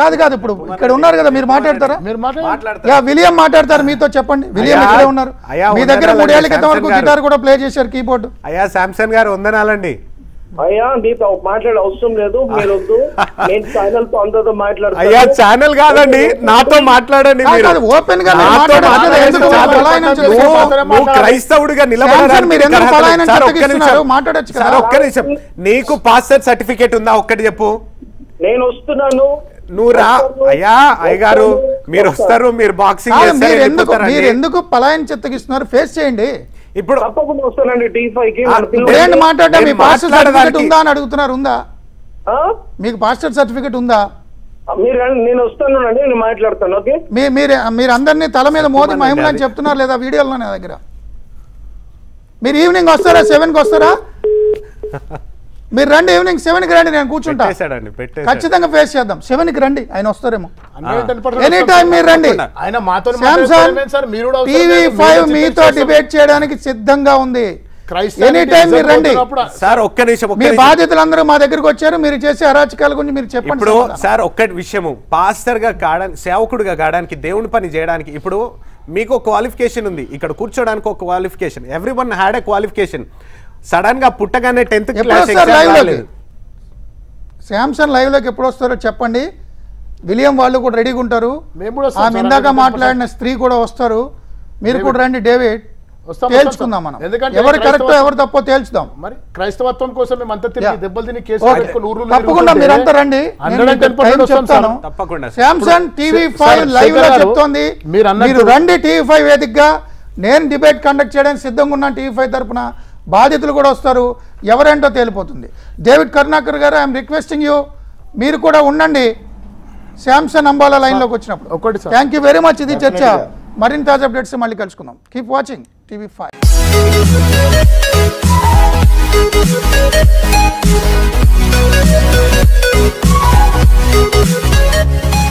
కాదు కాదు, ఇప్పుడు ఇక్కడ ఉన్నారు కదా, మీరు మాట్లాడతారా? విలియం మాట్లాడతారు మీతో, చెప్పండి. విలియం ఇక్కడే ఉన్నారు, మీ దగ్గర 3 ఏళ్ల క్రితం వరకు గిటార్ కూడా ప్లే చేశారు, కీబోర్డ్. అయ్యా శాంసన్ గారు వందనాలండి. అయ్యా మీతో మాట్లాడే అవసరం లేదు, మీరు నేను ఛానల్ తో అందరితో మాట్లాడుతాను. అయ్యా ఛానల్ కాదండి, నాతో మాట్లాడండి. ఓపెన్ గా క్రైస్తవుడిగా నిలబడచ్చు. నీకు పాస్టర్ సర్టిఫికేట్ ఉందా? ఒక్కటి చెప్పు. నేను వస్తున్నాను, నువ్వు రా. అయ్యా అయ్యగారు మీరు వస్తారు, మీరు బాక్సింగ్ మీరు ఎందుకు పలాయన చెత్తగిస్తున్నారు? ఫేస్ చేయండి. ఇప్పుడు తప్పకుండా వస్తానండి. మీ పాస్టర్ సర్టిఫికేట్ ఉందా అని అడుగుతున్నారు. ఉందా? మీకు పాస్టర్ సర్టిఫికేట్ ఉందా? నేను వస్తాను, మాట్లాడతాను. ఓకే, మీరు అందరినీ తల మీద మోదీ మహిమలు అని చెప్తున్నారు లేదా? వీడియోలో నా దగ్గర మీరు ఈవినింగ్ వస్తారా? 7కి వస్తారా? మీరు రండి, ఈవినింగ్ 7కి రండి, నేను కూర్చుంటా. ఖచ్చితంగా ఫేస్ చేద్దాం. 7కి రండి, ఆయన వస్తారేమో. ఎనీ టైం మీరు రండి. TV5 మీతో డిబేట్ చేయడానికి సిద్ధంగా ఉంది. ఎనీ టైం మీరు రండి. మీ బాధితులందరూ మా దగ్గరకు వచ్చారు, మీరు చేసే అరాచకాల గురించి మీరు చెప్పండి. ఇప్పుడు సార్ ఒక్కటి విషయము, పాస్టర్ గా కాడానికి, సేవకుడుగా కాడానికి, దేవుని పని చేయడానికి ఇప్పుడు మీకు క్వాలిఫికేషన్ ఉంది. ఇక్కడ కూర్చోడానికి ఒక qualification, every one had a qualification. Sudden గా పుట్టగానే 10th class exam. Samsung live లోకి ఎప్పుడు వస్తారో చెప్పండి, విలియం వాళ్ళు కూడా రెడీగా ఉంటారు. ఆమె ఇందాక మాట్లాడిన స్త్రీ కూడా వస్తారు, మీరు కూడా రండి. డేవిడ్ తేల్చుకుందాం మనం, ఎవరు కరెక్ట్ ఎవరు తప్పో తేల్చుదాం. మరి క్రైస్తవత్వం కోసం తప్పకుండా మీరంతా రండి. చెప్తాను శాంసంగ్ TV5 లైవ్ లో చెప్తోంది, మీరు రండి. TV5 వేదికగా నేను డిబేట్ కండక్ట్ చేయడానికి సిద్ధంగా ఉన్నాను. TV5 తరఫున బాధితులు కూడా వస్తారు, ఎవరేంటో తేలిపోతుంది. డేవిడ్ కరుణాకర్ గారు, ఐఎమ్ రిక్వెస్టింగ్ యూ, మీరు కూడా ఉండండి శాంసంగ్ అంబాలా లైన్లోకి వచ్చినప్పుడు. ఒకటి sir, thank you very much. ఇది చర్చ, మరిన్ని తాజా అప్డేట్స్ మళ్ళీ కలుసుకుందాం. Keep watching TV5.